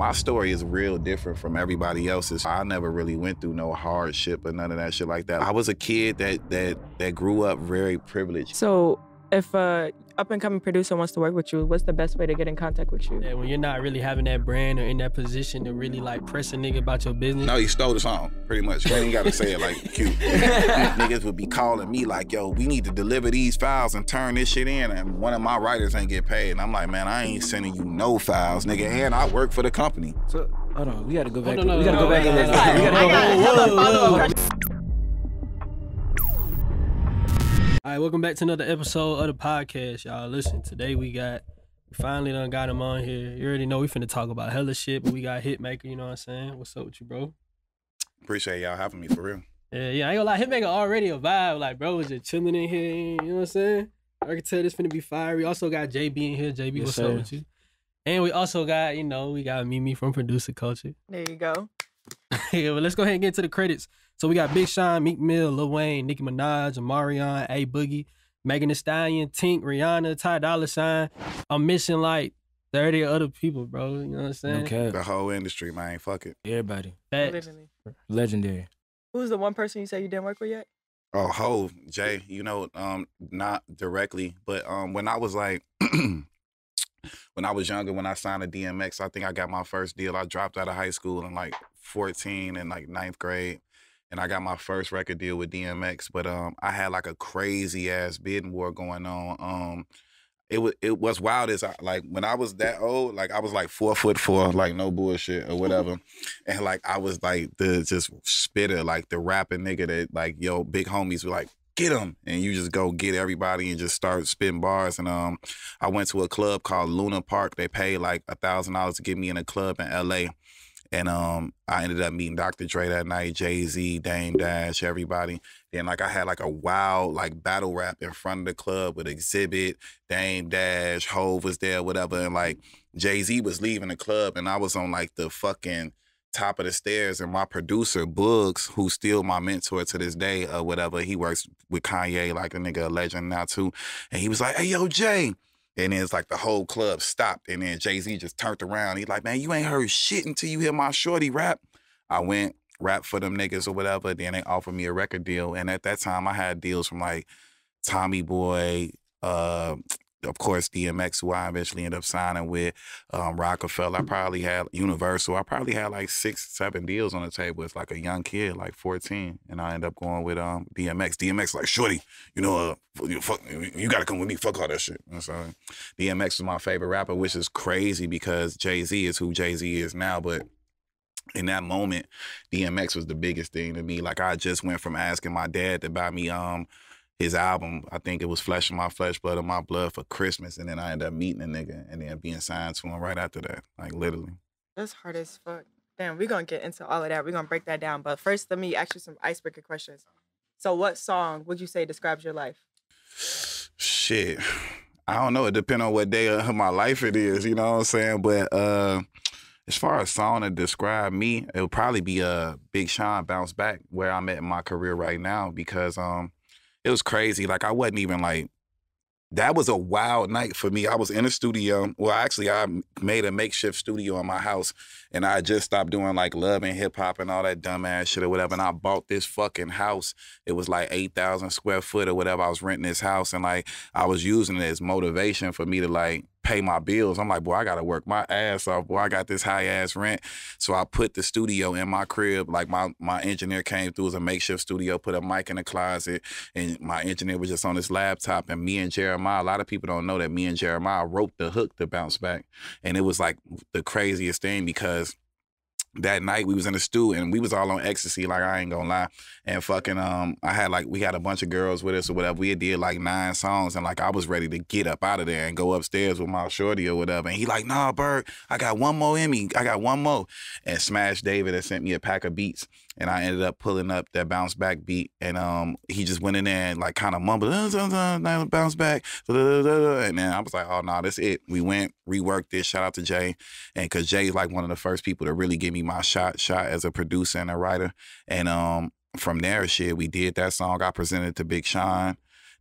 My story is real different from everybody else's. I never really went through no hardship or none of that shit like that. I was a kid that grew up very privileged. So if an up-and-coming producer wants to work with you, what's the best way to get in contact with you? Yeah, when you're not really having that brand or in that position to really, like, press a nigga about your business. No, you stole the song, pretty much. You ain't got to say it like cute. Niggas would be calling me like, yo, we need to deliver these files and turn this shit in, and one of my writers ain't get paid. And I'm like, man, I ain't sending you no files, nigga, and I work for the company. So, hold on, we got to go back. We got to go back and listen. All right, welcome back to another episode of the podcast, y'all. Listen, today we finally got him on here. You already know we finna talk about hella shit, but we got Hitmaker, you know what I'm saying? What's up with you, bro? Appreciate y'all having me, for real. Yeah, I ain't gonna lie, Hitmaker already a vibe. Like, bro, was just chilling in here, you know what I'm saying? I can tell this finna be fiery. Also got JB in here. JB, yes, what's up with you? And we also got, you know, we got Mimi from Producer Culture. There you go. Yeah, but let's go ahead and get into the credits. So we got Big Sean, Meek Mill, Lil Wayne, Nicki Minaj, Omarion, A Boogie, Megan Thee Stallion, Tink, Rihanna, Ty Dolla $ign. I'm missing like 30 other people, bro. You know what I'm saying? Okay. The whole industry, man. Fuck it. Everybody. Legendary. Who's the one person you say you didn't work with yet? Oh, Hov, Jay. You know, not directly, but when I was like... When I was younger, when I signed a DMX, I think I got my first deal. I dropped out of high school in like 14 and like 9th grade. And I got my first record deal with DMX. But I had like a crazy ass bidding war going on. It was wild as I, like when I was that old, like I was like 4'4", like no bullshit or whatever. And like I was like the just spitter, like the rapping nigga that like, yo, big homies were like, get them, and you just go get everybody and just start spitting bars. And I went to a club called Luna Park. They paid like $1,000 to get me in a club in LA, and I ended up meeting Dr. Dre that night, Jay-Z, Dame Dash, everybody. Then like I had like a wild like battle rap in front of the club with Exhibit, Dame Dash, Hov was there, whatever. And like Jay-Z was leaving the club, and I was on like the fucking top of the stairs, and my producer, Boogs, who's still my mentor to this day or whatever, he works with Kanye, like a nigga, a legend now too. And he was like, hey, yo, Jay. And then it's like the whole club stopped, and then Jay-Z just turned around. He's like, man, you ain't heard shit until you hear my shorty rap. I went, rap for them niggas or whatever, then they offered me a record deal. And at that time, I had deals from like Tommy Boy, of course, DMX, who I eventually ended up signing with, Rockefeller. I probably had Universal. I probably had like 6, 7 deals on the table. It's like a young kid, like 14. And I end up going with DMX. DMX like, shorty, you know, fuck, you got to come with me. Fuck all that shit. And so DMX was my favorite rapper, which is crazy because Jay-Z is who Jay-Z is now. But in that moment, DMX was the biggest thing to me. Like, I just went from asking my dad to buy me... his album, I think it was Flesh of My Flesh, Blood of My Blood for Christmas, and then I ended up meeting a nigga and then being signed to him right after that, like literally. That's hard as fuck. Damn, we're gonna get into all of that. We're gonna break that down. But first, let me ask you some icebreaker questions. So what song would you say describes your life? Shit, I don't know. It depends on what day of my life it is, you know what I'm saying? But as far as song to describe me, it would probably be Big Sean, Bounce Back, where I'm at in my career right now, because it was crazy. Like, I wasn't even like, that was a wild night for me. I was in a studio. Well, actually, I made a makeshift studio in my house, and I just stopped doing like Love and Hip Hop and all that dumbass shit or whatever. And I bought this fucking house. It was like 8,000 square foot or whatever. I was renting this house, and like, I was using it as motivation for me to like pay my bills. I'm like, boy, I gotta work my ass off. Boy, I got this high ass rent. So I put the studio in my crib. Like my engineer came through as a makeshift studio, put a mic in the closet, and my engineer was just on his laptop. And me and Jeremiah, a lot of people don't know that me and Jeremiah wrote the hook to Bounce Back. And it was like the craziest thing, because that night we was in the stew and we was all on ecstasy, like I ain't gonna lie. And fucking I had like, we had a bunch of girls with us or whatever. We did like 9 songs, and like I was ready to get up out of there and go upstairs with my shorty or whatever. And he like, nah, Bird, I got one more in me. I got one more. And Smash David had sent me a pack of beats, and I ended up pulling up that Bounce Back beat. And he just went in there and like kind of mumbled, bounce back. And then I was like, oh nah, that's it. We went, reworked this. Shout out to Jay. And cause Jay's like one of the first people to really give me my shot as a producer and a writer. And from there, shit, we did that song. I presented it to Big Sean.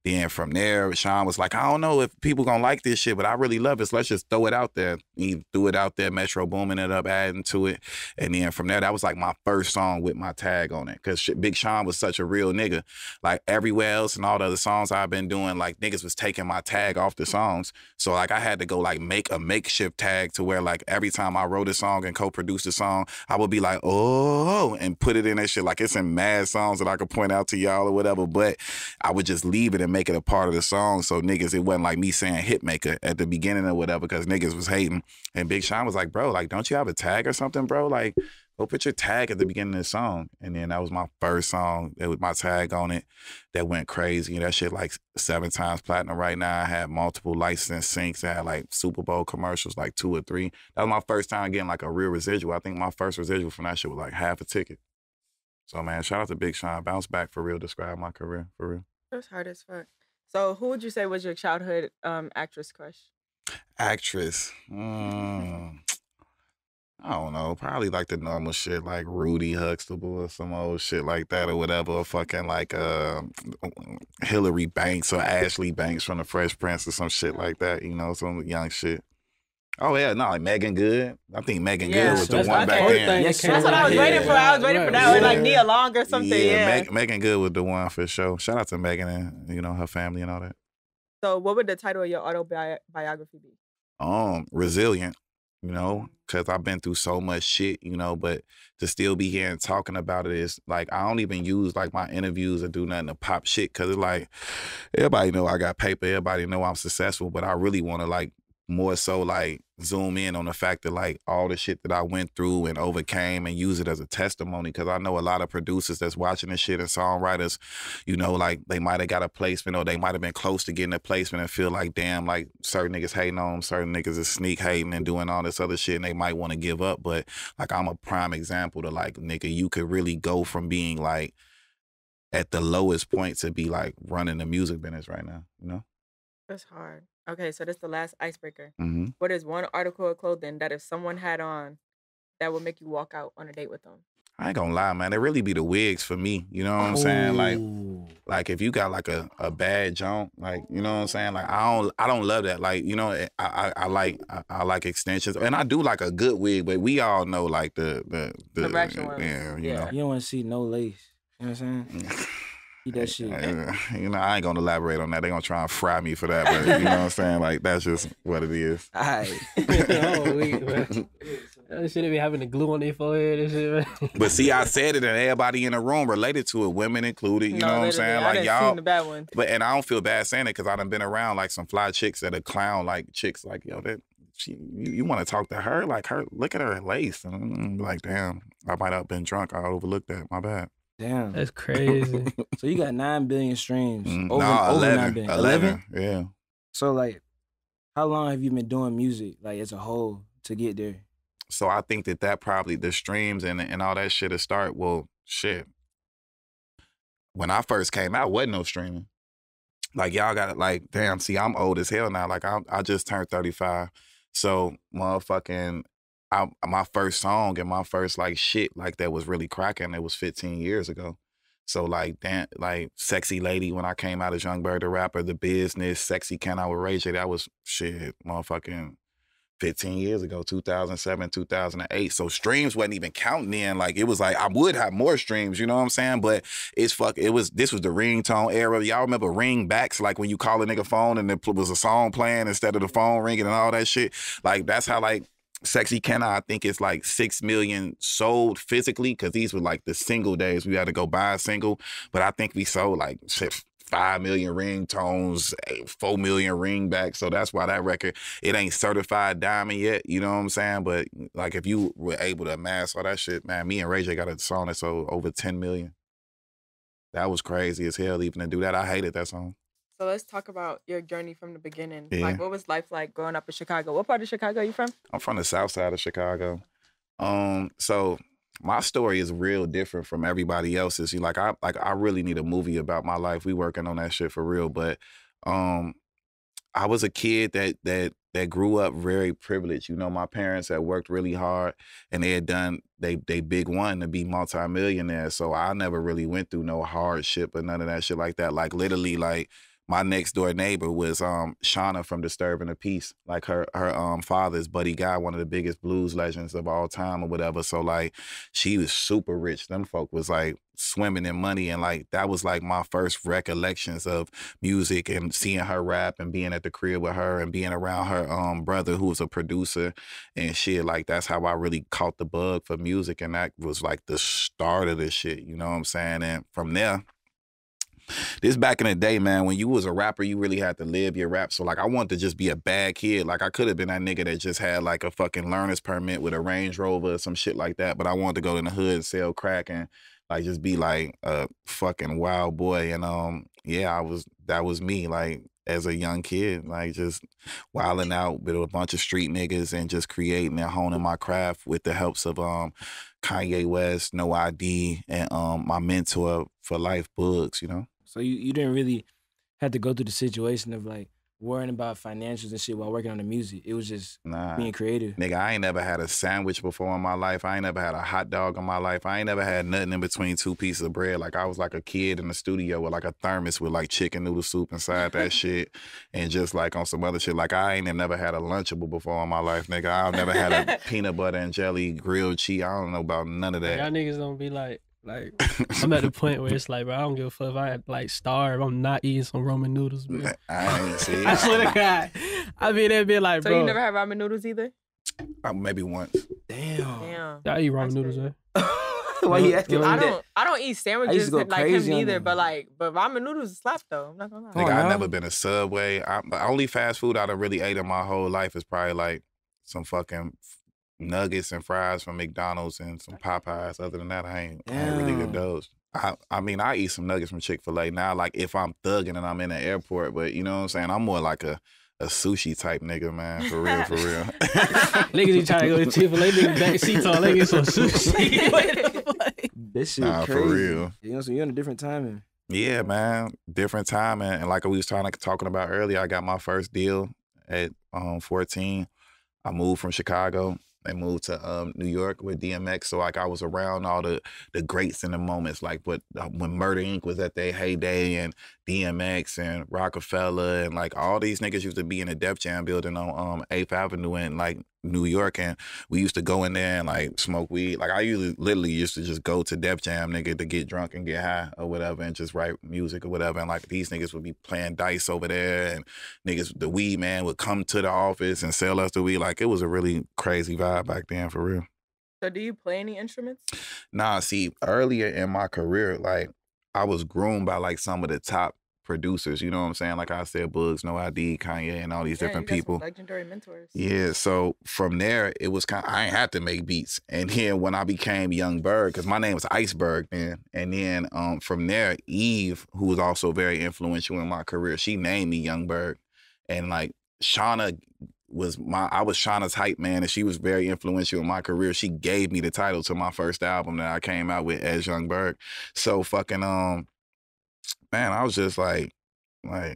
Then from there, Sean was like, I don't know if people gonna like this shit, but I really love it. So let's just throw it out there. He threw it out there, Metro Boomin ended up adding to it. And then from there, that was like my first song with my tag on it. Cause Big Sean was such a real nigga. Like everywhere else and all the other songs I've been doing, like niggas was taking my tag off the songs. So like I had to go like make a makeshift tag to where like every time I wrote a song and co-produced a song, I would be like, oh, and put it in that shit. Like it's in mad songs that I could point out to y'all or whatever, but I would just leave it and make it a part of the song. So niggas, it wasn't like me saying hitmaker at the beginning or whatever, because niggas was hating. And Big Sean was like, bro, like, don't you have a tag or something, bro? Like, go put your tag at the beginning of the song. And then that was my first song that was my tag on it that went crazy. And that shit like 7 times platinum right now. I had multiple licensed syncs. I had like Super Bowl commercials, like 2 or 3. That was my first time getting like a real residual. I think my first residual from that shit was like half a ticket. So man, shout out to Big Sean. Bounce back for real. Describe my career for real. It was hard as fuck. So who would you say was your childhood actress crush? Actress? I don't know. Probably like the normal shit, like Rudy Huxtable or some old shit like that or whatever. Or fucking like Hillary Banks or Ashley Banks from The Fresh Prince or some shit like that. You know, some young shit. Oh, yeah, no, like Megan Good. I think Megan Good was the one back then. That's what I was waiting for. I was waiting for that. Yeah. Like Nia Long or something. Yeah, Megan Good was the one for sure. Shout out to Megan and, you know, her family and all that. So what would the title of your autobiography be? Resilient, you know, because I've been through so much shit, you know, but to still be here and talking about it is, like, I don't even use, like, my interviews or do nothing to pop shit because it's like, everybody know I got paper, everybody know I'm successful, but I really want to, like, more so like zoom in on the fact that like all the shit that I went through and overcame and use it as a testimony. Cause I know a lot of producers that's watching this shit and songwriters, you know, like they might've got a placement or they might've been close to getting a placement and feel like, damn, like certain niggas hating on them, certain niggas is sneak hating and doing all this other shit and they might want to give up. But like, I'm a prime example to like, nigga, you could really go from being like at the lowest point to be like running the music business right now, you know? That's hard. Okay, so this is the last icebreaker. What is one article of clothing that if someone had on, that would make you walk out on a date with them? I ain't gonna lie, man. It really be the wigs for me. You know what I'm saying? Like if you got like a bad junk, like you know what I'm saying? Like I don't love that. Like you know, I like extensions, and I do like a good wig, but we all know like the ratchet ones. Yeah, you know. You don't want to see no lace. You know what I'm saying? That shit. You know, I ain't gonna elaborate on that. They gonna try and fry me for that, but you know what I'm saying? Like that's just what it is. All right. They shouldn't be having the glue on their forehead and shit. But see, I said it and everybody in the room related to it, women included, you know what I'm saying? Like y'all the bad one. But and I don't feel bad saying it because I done been around like some fly chicks that are clown like chicks, like, yo, that you want to talk to her? Like her, look at her lace. And I'm like, damn, I might have been drunk. I overlooked that. My bad. Damn. That's crazy. So you got 9 billion streams. Over 9 billion. 11? Yeah. So like, how long have you been doing music, like as a whole, to get there? So I think that probably, the streams and all that shit to start, well, shit. When I first came out, wasn't no streaming. Like y'all got it, like, damn, see, I'm old as hell now. Like I just turned 35. So motherfucking... my first song and my first like shit like that was really cracking. It was 15 years ago. So like that, like Sexy Lady when I came out as Youngberg the Rapper, The Business, Sexy Can I with Ray J, that was shit motherfucking 15 years ago, 2007, 2008. So streams wasn't even counting in. Like it was like, I would have more streams, you know what I'm saying? But it's this was the ringtone era. Y'all remember ring backs? Like when you call a nigga phone and there was a song playing instead of the phone ringing and all that shit. Like that's how like, Sexy Can I think it's like 6 million sold physically because these were like the single days. We had to go buy a single, but I think we sold like 5 million ringtones, 4 million ringbacks. So that's why that record, it ain't certified diamond yet, you know what I'm saying? But like if you were able to amass all that shit, man, me and Ray J got a song that sold over 10 million. That was crazy as hell even to do that. I hated that song. So let's talk about your journey from the beginning. Yeah. Like, what was life like growing up in Chicago? What part of Chicago are you from? I'm from the south side of Chicago. So my story is real different from everybody else's. You like I really need a movie about my life. We working on that shit for real. But I was a kid that grew up very privileged. You know, my parents had worked really hard and they had done they big one to be multimillionaires. So I never really went through no hardship or none of that shit like that. Like literally like my next door neighbor was Shauna from Disturbing the Peace. Like her father's Buddy Guy, one of the biggest blues legends of all time or whatever. So like she was super rich. Them folk was like swimming in money, and like that was like my first recollections of music and seeing her rap and being at the crib with her and being around her brother who was a producer and shit. Like that's how I really caught the bug for music, and that was like the start of this shit, you know what I'm saying? And from there, this back in the day, man, when you was a rapper, you really had to live your rap. So, like, I wanted to just be a bad kid. Like, I could have been that nigga that just had, like, a fucking learner's permit with a Range Rover or some shit like that. But I wanted to go in the hood and sell crack and, like, just be, like, a fucking wild boy. And, yeah, that was me, like, as a young kid, like, just wilding out with a bunch of street niggas and just creating and honing my craft with the helps of Kanye West, No ID, and my mentor for life, Bugs, you know? So you didn't really have to go through the situation of like worrying about financials and shit while working on the music. It was just being creative. Nigga, I ain't never had a sandwich before in my life. I ain't never had a hot dog in my life. I ain't never had nothing in between two pieces of bread. Like I was like a kid in the studio with like a thermos with like chicken noodle soup inside that shit and just like on some other shit. Like I ain't never had a Lunchable before in my life, nigga. I never had a peanut butter and jelly grilled cheese. I don't know about none of that. Y'all niggas don't be like, I'm at the point where it's like, bro, I don't give a fuck if I like starve. I'm not eating some ramen noodles, bro. I ain't see. I swear to God. I mean, they'd be like, so bro. So you never had ramen noodles either? Maybe once. Damn. Y'all eat ramen noodles, right? Why you asking? I don't eat sandwiches like him either, but ramen noodles is slap though. I'm not gonna lie. Nigga, I've never been to Subway. The only fast food I done really ate in my whole life is probably like some fucking nuggets and fries from McDonald's and some Popeyes. Other than that, I ain't really good those. I mean, I eat some nuggets from Chick-fil-A now, like if I'm thugging and I'm in the airport, but you know what I'm saying? I'm more like a sushi type nigga, man. For real, for real. Niggas, you trying to go to Chick-fil-A, niggas back seats on, they get some sushi. This shit crazy. For real. You know, so you're in a different timing. Yeah, man. Different timing. And like we was talking about earlier, I got my first deal at 14. I moved from Chicago. I moved to New York with DMX, so like I was around all the greats in the moments, like when Murder Inc. was at their heyday and DMX and Rockefeller and like all these niggas used to be in the Def Jam building on 8th Avenue in like New York, and we used to go in there and like smoke weed. Like I literally used to just go to Def Jam, nigga, to get drunk and get high or whatever and just write music or whatever, and like these niggas would be playing dice over there and niggas, the weed man would come to the office and sell us the weed. Like it was a really crazy vibe back then, for real. So do you play any instruments? Nah, see, earlier in my career, like I was groomed by like some of the top producers, you know what I'm saying? Like I said, Bugs, No ID, Kanye, and all these different people. Legendary mentors. Yeah, so from there, it was kind of, I ain't had to make beats. And then when I became Young Bird, because my name was Iceberg then, and then from there, Eve, who was also very influential in my career, she named me Young Bird. And like Shauna I was Shauna's hype man, and she was very influential in my career. She gave me the title to my first album that I came out with as Young Bird. So fucking man, I was just like, I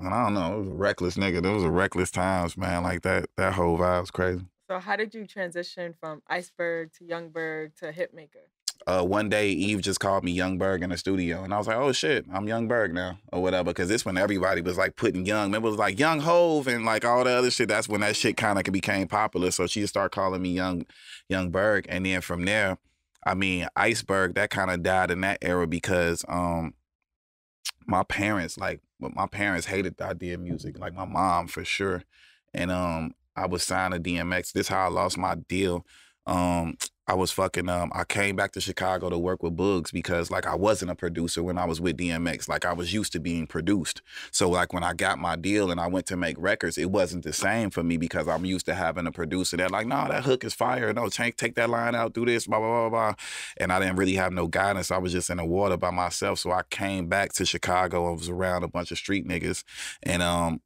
don't know, it was a reckless nigga. There was a reckless times, man. Like that whole vibe was crazy. So how did you transition from Iceberg to Youngberg to Hitmaker? One day, Eve just called me Youngberg in the studio, and I was like, oh shit, I'm Youngberg now, or whatever, because this when everybody was like putting Young, remember it was like Young Hove and like all the other shit, that's when that shit kind of became popular, so she started calling me Youngberg, and then from there, I mean, Iceberg, that kind of died in that era because my parents hated the idea of music, like my mom for sure, and I was signed to DMX, this is how I lost my deal. I was fucking, I came back to Chicago to work with Bugs because like I wasn't a producer when I was with DMX. Like I was used to being produced. So like when I got my deal and I went to make records, it wasn't the same for me because I'm used to having a producer that like, no, that hook is fire. No, take that line out, do this, blah, blah, blah, blah. And I didn't really have no guidance. I was just in the water by myself. So I came back to Chicago and was around a bunch of street niggas. And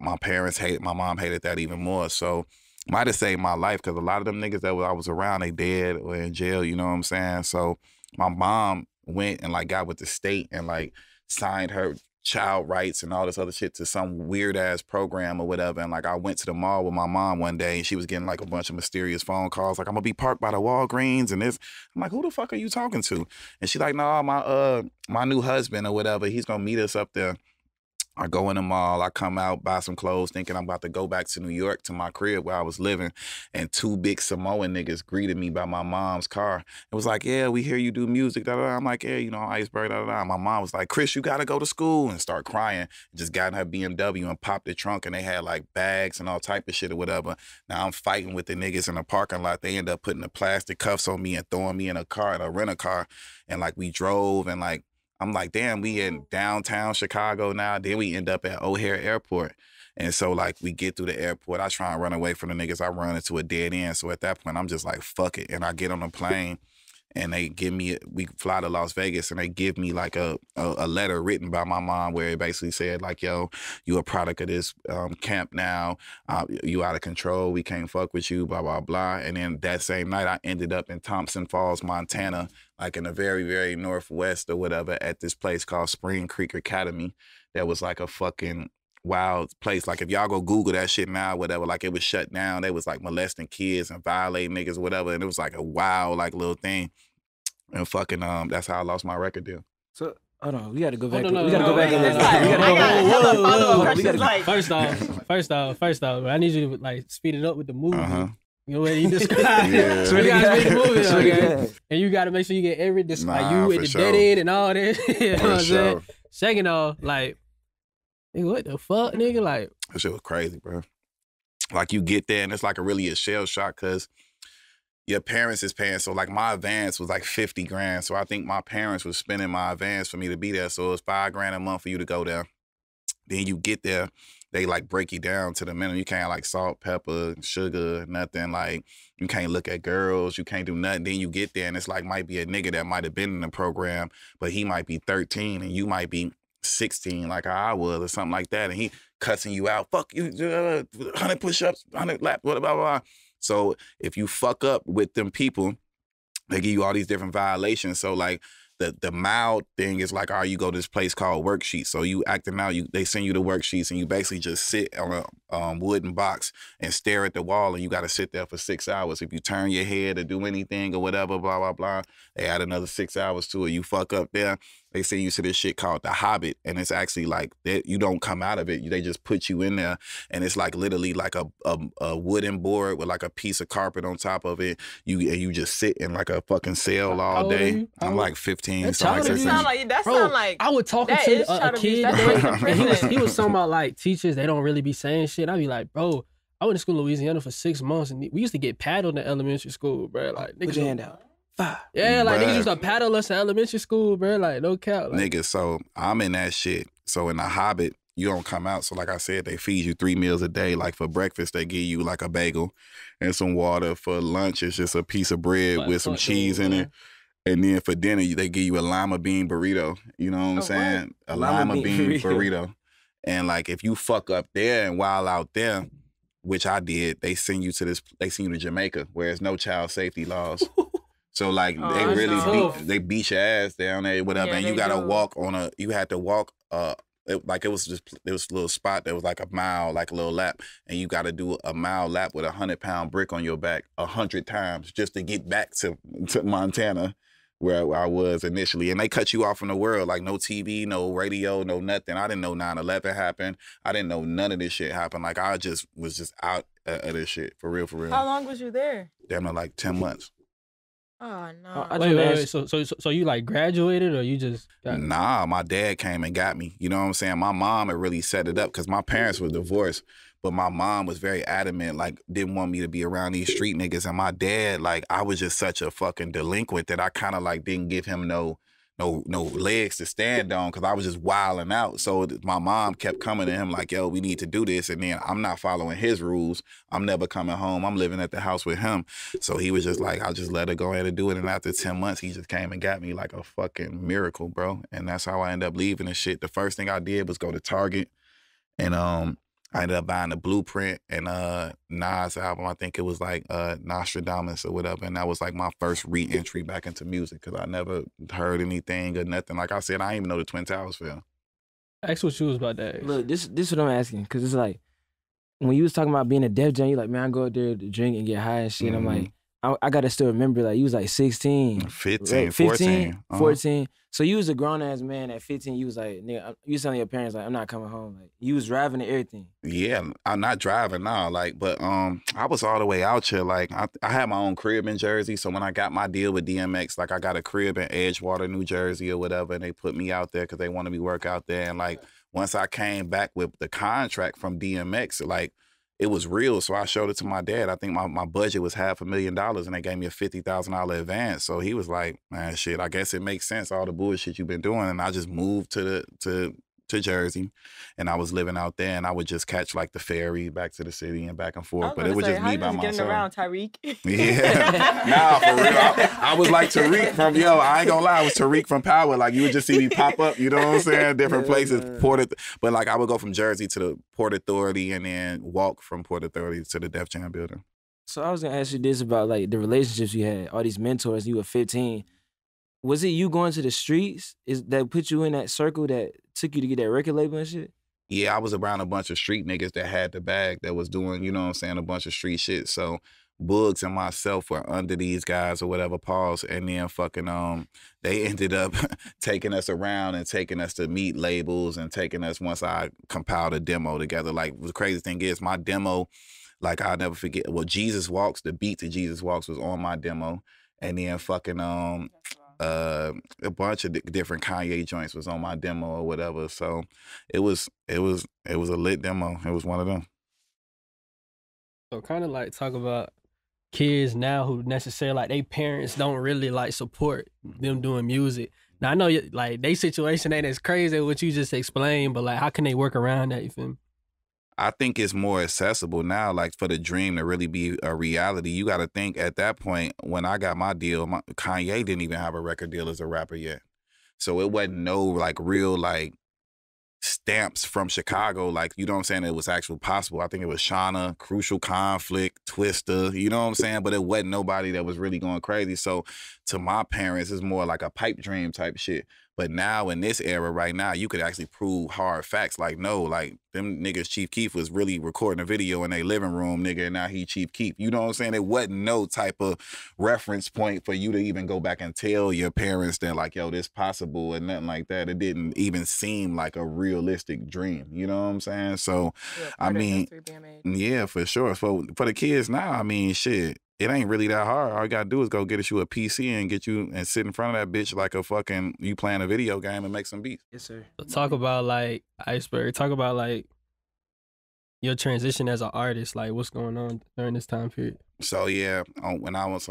my parents hated, my mom hated that even more. So might have saved my life because a lot of them niggas that I was around, they dead or in jail, you know what I'm saying? So my mom went and like got with the state and like signed her child rights and all this other shit to some weird ass program or whatever. And like I went to the mall with my mom one day and she was getting like a bunch of mysterious phone calls. Like, I'm gonna be parked by the Walgreens and this. I'm like, who the fuck are you talking to? And she's like, no, my new husband or whatever, he's gonna meet us up there. I go in the mall, I come out, buy some clothes, thinking I'm about to go back to New York to my crib where I was living, and two big Samoan niggas greeted me by my mom's car. It was like, yeah, we hear you do music, da da da. I'm like, yeah, you know, Iceberg, da da da. My mom was like, Chris, you gotta go to school, and start crying. Just got in her BMW and popped the trunk, and they had like bags and all type of shit or whatever. Now I'm fighting with the niggas in the parking lot. They end up putting the plastic cuffs on me and throwing me in a car, in a rental car, and like we drove, and like, I'm like, damn, we in downtown Chicago now. Then we end up at O'Hare Airport. And so, like, we get through the airport. I try and run away from the niggas. I run into a dead end. So at that point, I'm just like, fuck it. And I get on a plane, and they give me, we fly to Las Vegas, and they give me, like, a letter written by my mom where it basically said, like, yo, you a product of this camp now. You out of control. We can't fuck with you, blah, blah, blah. And then that same night, I ended up in Thompson Falls, Montana, like in the very, very northwest or whatever, at this place called Spring Creek Academy that was like a fucking wild place. Like, if y'all go Google that shit now, whatever, like, it was shut down. They was, like, molesting kids and violating niggas, whatever, and it was, like, a wild, like, little thing. And fucking, that's how I lost my record deal. So, hold on, we gotta go back. We gotta go back. We gotta go. First off, I need you to, like, speed it up with the movie. You know what you described. Yeah. So you gotta make a movie, okay? And you gotta make sure you get every like you at the dead end and all that. You know what I'm saying? Second off, like, nigga, what the fuck, nigga? Like, that shit was crazy, bro. Like, you get there and it's like a really a shell shock because your parents is paying. So like my advance was like 50 grand. So I think my parents was spending my advance for me to be there. So it was 5 grand a month for you to go there. Then you get there, they like break you down to the minimum. You can't like salt, pepper, sugar, nothing. Like, you can't look at girls. You can't do nothing. Then you get there and it's like might be a nigga that might have been in the program, but he might be 13 and you might be 16 like I was or something like that. And he cussing you out. Fuck you, 100 push-ups, 100 laps, blah, blah, blah. So if you fuck up with them people, they give you all these different violations. So like, The mild thing is like, all right, you go to this place called Worksheets. So you acting out, they send you the worksheets and you basically just sit on a wooden box and stare at the wall and you got to sit there for 6 hours. If you turn your head or do anything or whatever, blah, blah, blah, they add another 6 hours to it. You fuck up there, they send you to this shit called The Hobbit. And it's actually like, you don't come out of it. They just put you in there. And it's like literally like a wooden board with like a piece of carpet on top of it. You just sit in like a fucking cell all day. I'm like 15. That sound like I was talking to a kid, and he was talking about like teachers, they don't really be saying shit. I be like, bro, I went to school in Louisiana for 6 months, and we used to get paddled in elementary school, bro. Like, niggas, put your hand out. Yeah, like, bruh, niggas used to paddle us in elementary school, bro. Like, no cap, like, niggas. So I'm in that shit. So in The Hobbit, you don't come out. So like I said, they feed you 3 meals a day. Like for breakfast, they give you like a bagel and some water. For lunch, it's just a piece of bread with some cheese in it. And then for dinner, they give you a lima bean burrito. You know what I'm saying? What? A lima bean burrito. And like, if you fuck up there and wild out there, which I did, they send you to Jamaica, where there's no child safety laws. So like, they beat your ass down there, whatever. Yeah, and you gotta walk on a, you had to walk like, it was just, there was a little spot that was like a mile, like a little lap, and you got to do a mile lap with a 100-pound brick on your back 100 times just to get back to Montana, where I was initially. And they cut you off from the world, like no TV, no radio, no nothing. I didn't know 9/11 happened. I didn't know none of this shit happened. Like, I just was just out of this shit, for real, for real. How long was you there? Damn near like 10 months. Oh, no. Wait, so you like graduated or you just got... Nah, my dad came and got me. You know what I'm saying? My mom had really set it up because my parents were divorced, but my mom was very adamant, like, didn't want me to be around these street niggas. And my dad, like, I was just such a fucking delinquent that I kind of like didn't give him no legs to stand on because I was just wilding out. So my mom kept coming to him like, yo, we need to do this. And then I'm not following his rules. I'm never coming home. I'm living at the house with him. So he was just like, I'll just let her go ahead and do it. And after 10 months, he just came and got me like a fucking miracle, bro. And that's how I ended up leaving and shit. The first thing I did was go to Target. And I ended up buying the Blueprint and Nas album. I think it was like Nostradamus or whatever. And that was like my first re-entry back into music because I never heard anything or nothing. Like I said, I didn't even know the Twin Towers fell. Ask what you was about that. Look, this is what I'm asking, because it's like, when you was talking about being a Def Jam, you're like, man, I go out there to drink and get high and shit. Mm-hmm. I'm like, I gotta still remember, like, you was like 16. 15, right? 14. 14. So you was a grown-ass man at 15. You was like, nigga, you was telling your parents, like, I'm not coming home. Like, you was driving and everything. Yeah, I'm not driving now. Like, but I was all the way out here. Like, I had my own crib in Jersey. So when I got my deal with DMX, like, I got a crib in Edgewater, New Jersey or whatever. And they put me out there because they wanted me to work out there. And, like, once I came back with the contract from DMX, like, it was real, so I showed it to my dad. I think my budget was $500,000, and they gave me a $50,000 advance. So he was like, man, shit, I guess it makes sense, all the bullshit you've been doing. And I just moved to Jersey, and I was living out there, and I would just catch, like, the ferry back to the city and back and forth. But it was just me by myself. Getting around, Tariq. Yeah. Nah, for real. I was like Tariq from, yo, I ain't gonna lie, I was Tariq from Power. Like, you would just see me pop up, you know what I'm saying? Different places. But, like, I would go from Jersey to the Port Authority and then walk from Port Authority to the Def Jam building. So I was gonna ask you this about, like, the relationships you had, all these mentors, you were 15. Was it you going to the streets? Is that put you in that circle that took you to get that record label and shit? Yeah, I was around a bunch of street niggas that had the bag that was doing, you know what I'm saying, a bunch of street shit. So Boogs and myself were under these guys or whatever, pause, and then fucking they ended up taking us around and taking us to meet labels and taking us once I compiled a demo together. Like, the crazy thing is my demo, like, I'll never forget, well, Jesus Walks, the beat to Jesus Walks was on my demo, and then fucking a bunch of different Kanye joints was on my demo or whatever. So it was a lit demo. It was one of them. So kind of like talk about kids now who necessarily, like, they parents don't really, like, support them doing music. Now I know, like, they situation ain't as crazy as what you just explained, but, like, how can they work around that, you feel me? I think it's more accessible now, like, for the dream to really be a reality. You got to think at that point, when I got my deal, Kanye didn't even have a record deal as a rapper yet. So it wasn't no, like, real, like, stamps from Chicago, like, you know what I'm saying? It was actually possible. I think it was Shauna, Crucial Conflict, Twista, you know what I'm saying? But it wasn't nobody that was really going crazy. So to my parents, it's more like a pipe dream type shit. But now in this era right now, you could actually prove hard facts. Like, no, like, them niggas, Chief Keef was really recording a video in their living room, nigga, and now he Chief Keef. You know what I'm saying? It wasn't no type of reference point for you to even go back and tell your parents that, like, yo, this possible and nothing like that. It didn't even seem like a realistic dream. You know what I'm saying? So, yeah, I mean, yeah, for sure. For the kids now, I mean, shit. It ain't really that hard. All you gotta do is go get you a PC and get you and sit in front of that bitch like a fucking, you playing a video game and make some beats. Yes, sir. So talk about, like, Iceberg. Talk about, like, your transition as an artist. Like, what's going on during this time period? So, yeah, when I was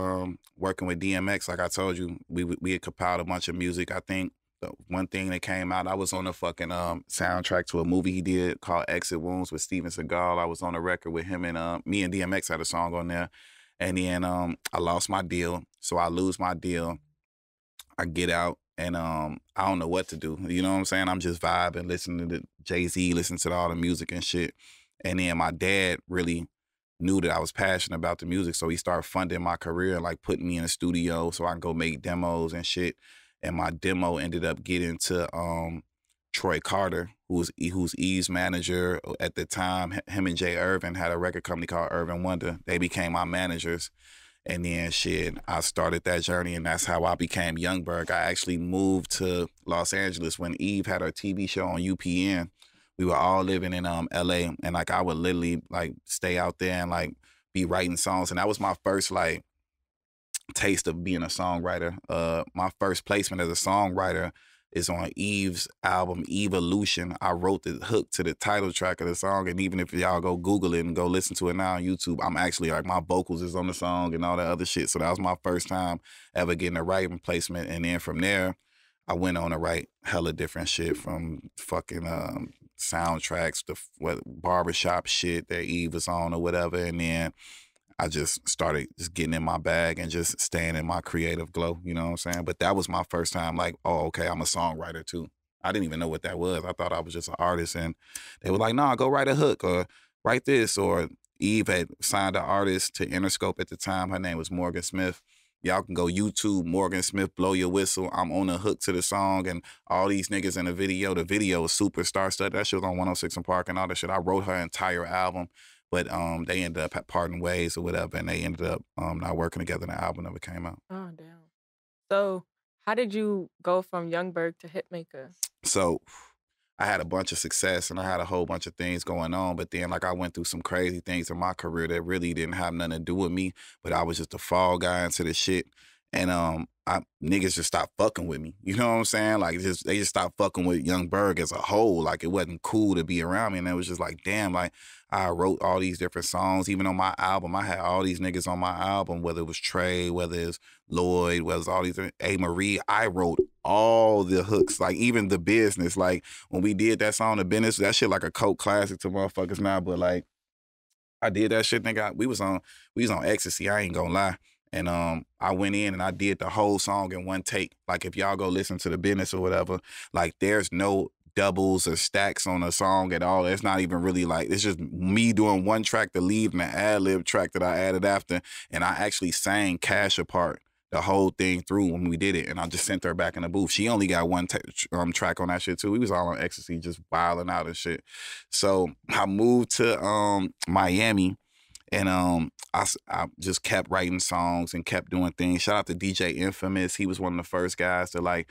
working with DMX, like I told you, we had compiled a bunch of music. I think the one thing that came out, I was on a fucking soundtrack to a movie he did called Exit Wounds with Steven Seagal. I was on a record with him, and me and DMX had a song on there. And then I lost my deal. So I lose my deal. I get out, and I don't know what to do. You know what I'm saying? I'm just vibing, listening to Jay-Z, listening to all the music and shit. And then my dad really knew that I was passionate about the music. So he started funding my career, like putting me in a studio so I can go make demos and shit. And my demo ended up getting to Troy Carter, who's Eve's manager at the time. Him and Jay Irvin had a record company called Irvin Wonder. They became my managers. And then, shit, I started that journey, and that's how I became Youngberg. I actually moved to Los Angeles when Eve had her TV show on UPN. We were all living in L.A., and, like, I would literally, like, stay out there and, like, be writing songs. And that was my first, like, taste of being a songwriter. My first placement as a songwriter is on Eve's album, Evolution. I wrote the hook to the title track of the song, and even if y'all go Google it and go listen to it now on YouTube, I'm actually, like, my vocals is on the song and all that other shit. So that was my first time ever getting a writing placement. And then from there, I went on to write hella different shit, from fucking soundtracks to barbershop shit that Eve was on or whatever. And then I just started just getting in my bag and just staying in my creative glow, you know what I'm saying? But that was my first time, like, oh, okay, I'm a songwriter too. I didn't even know what that was. I thought I was just an artist, and they were like, nah, go write a hook or write this. Or Eve had signed an artist to Interscope at the time. Her name was Morgan Smith. Y'all can go YouTube, Morgan Smith, Blow Your Whistle. I'm on the hook to the song, and all these niggas in the video. The video was superstar stuff. That shit was on 106 and Park and all that shit. I wrote her entire album. But they ended up parting ways or whatever, and they ended up not working together, and the album never came out. Oh, damn. So how did you go from Youngberg to Hitmaker? So I had a bunch of success, and I had a whole bunch of things going on, but then, like, I went through some crazy things in my career that really didn't have nothing to do with me, but I was just a fall guy into this shit. And niggas just stopped fucking with me. You know what I'm saying? Like, they just stopped fucking with Youngberg as a whole. Like, it wasn't cool to be around me. And it was just like, damn, like, I wrote all these different songs. Even on my album, I had all these niggas on my album, whether it was Trey, whether it's Lloyd, whether it's all these, A. Marie, I wrote all the hooks. Like, even The Business. Like, when we did that song, The Business, that shit like a cult classic to motherfuckers now. But, like, I did that shit, nigga. We was on ecstasy, I ain't gonna lie. And I went in and I did the whole song in one take. Like, if y'all go listen to The Business or whatever, like, there's no doubles or stacks on a song at all. It's not even really, like, it's just me doing one track, the lead, and the ad-lib track that I added after. And I actually sang Cash Apart the whole thing through when we did it. And I just sent her back in the booth. She only got one track on that shit, too. We was all on ecstasy, just wilding out and shit. So I moved to Miami. And I just kept writing songs and kept doing things. Shout out to DJ Infamous. He was one of the first guys to, like,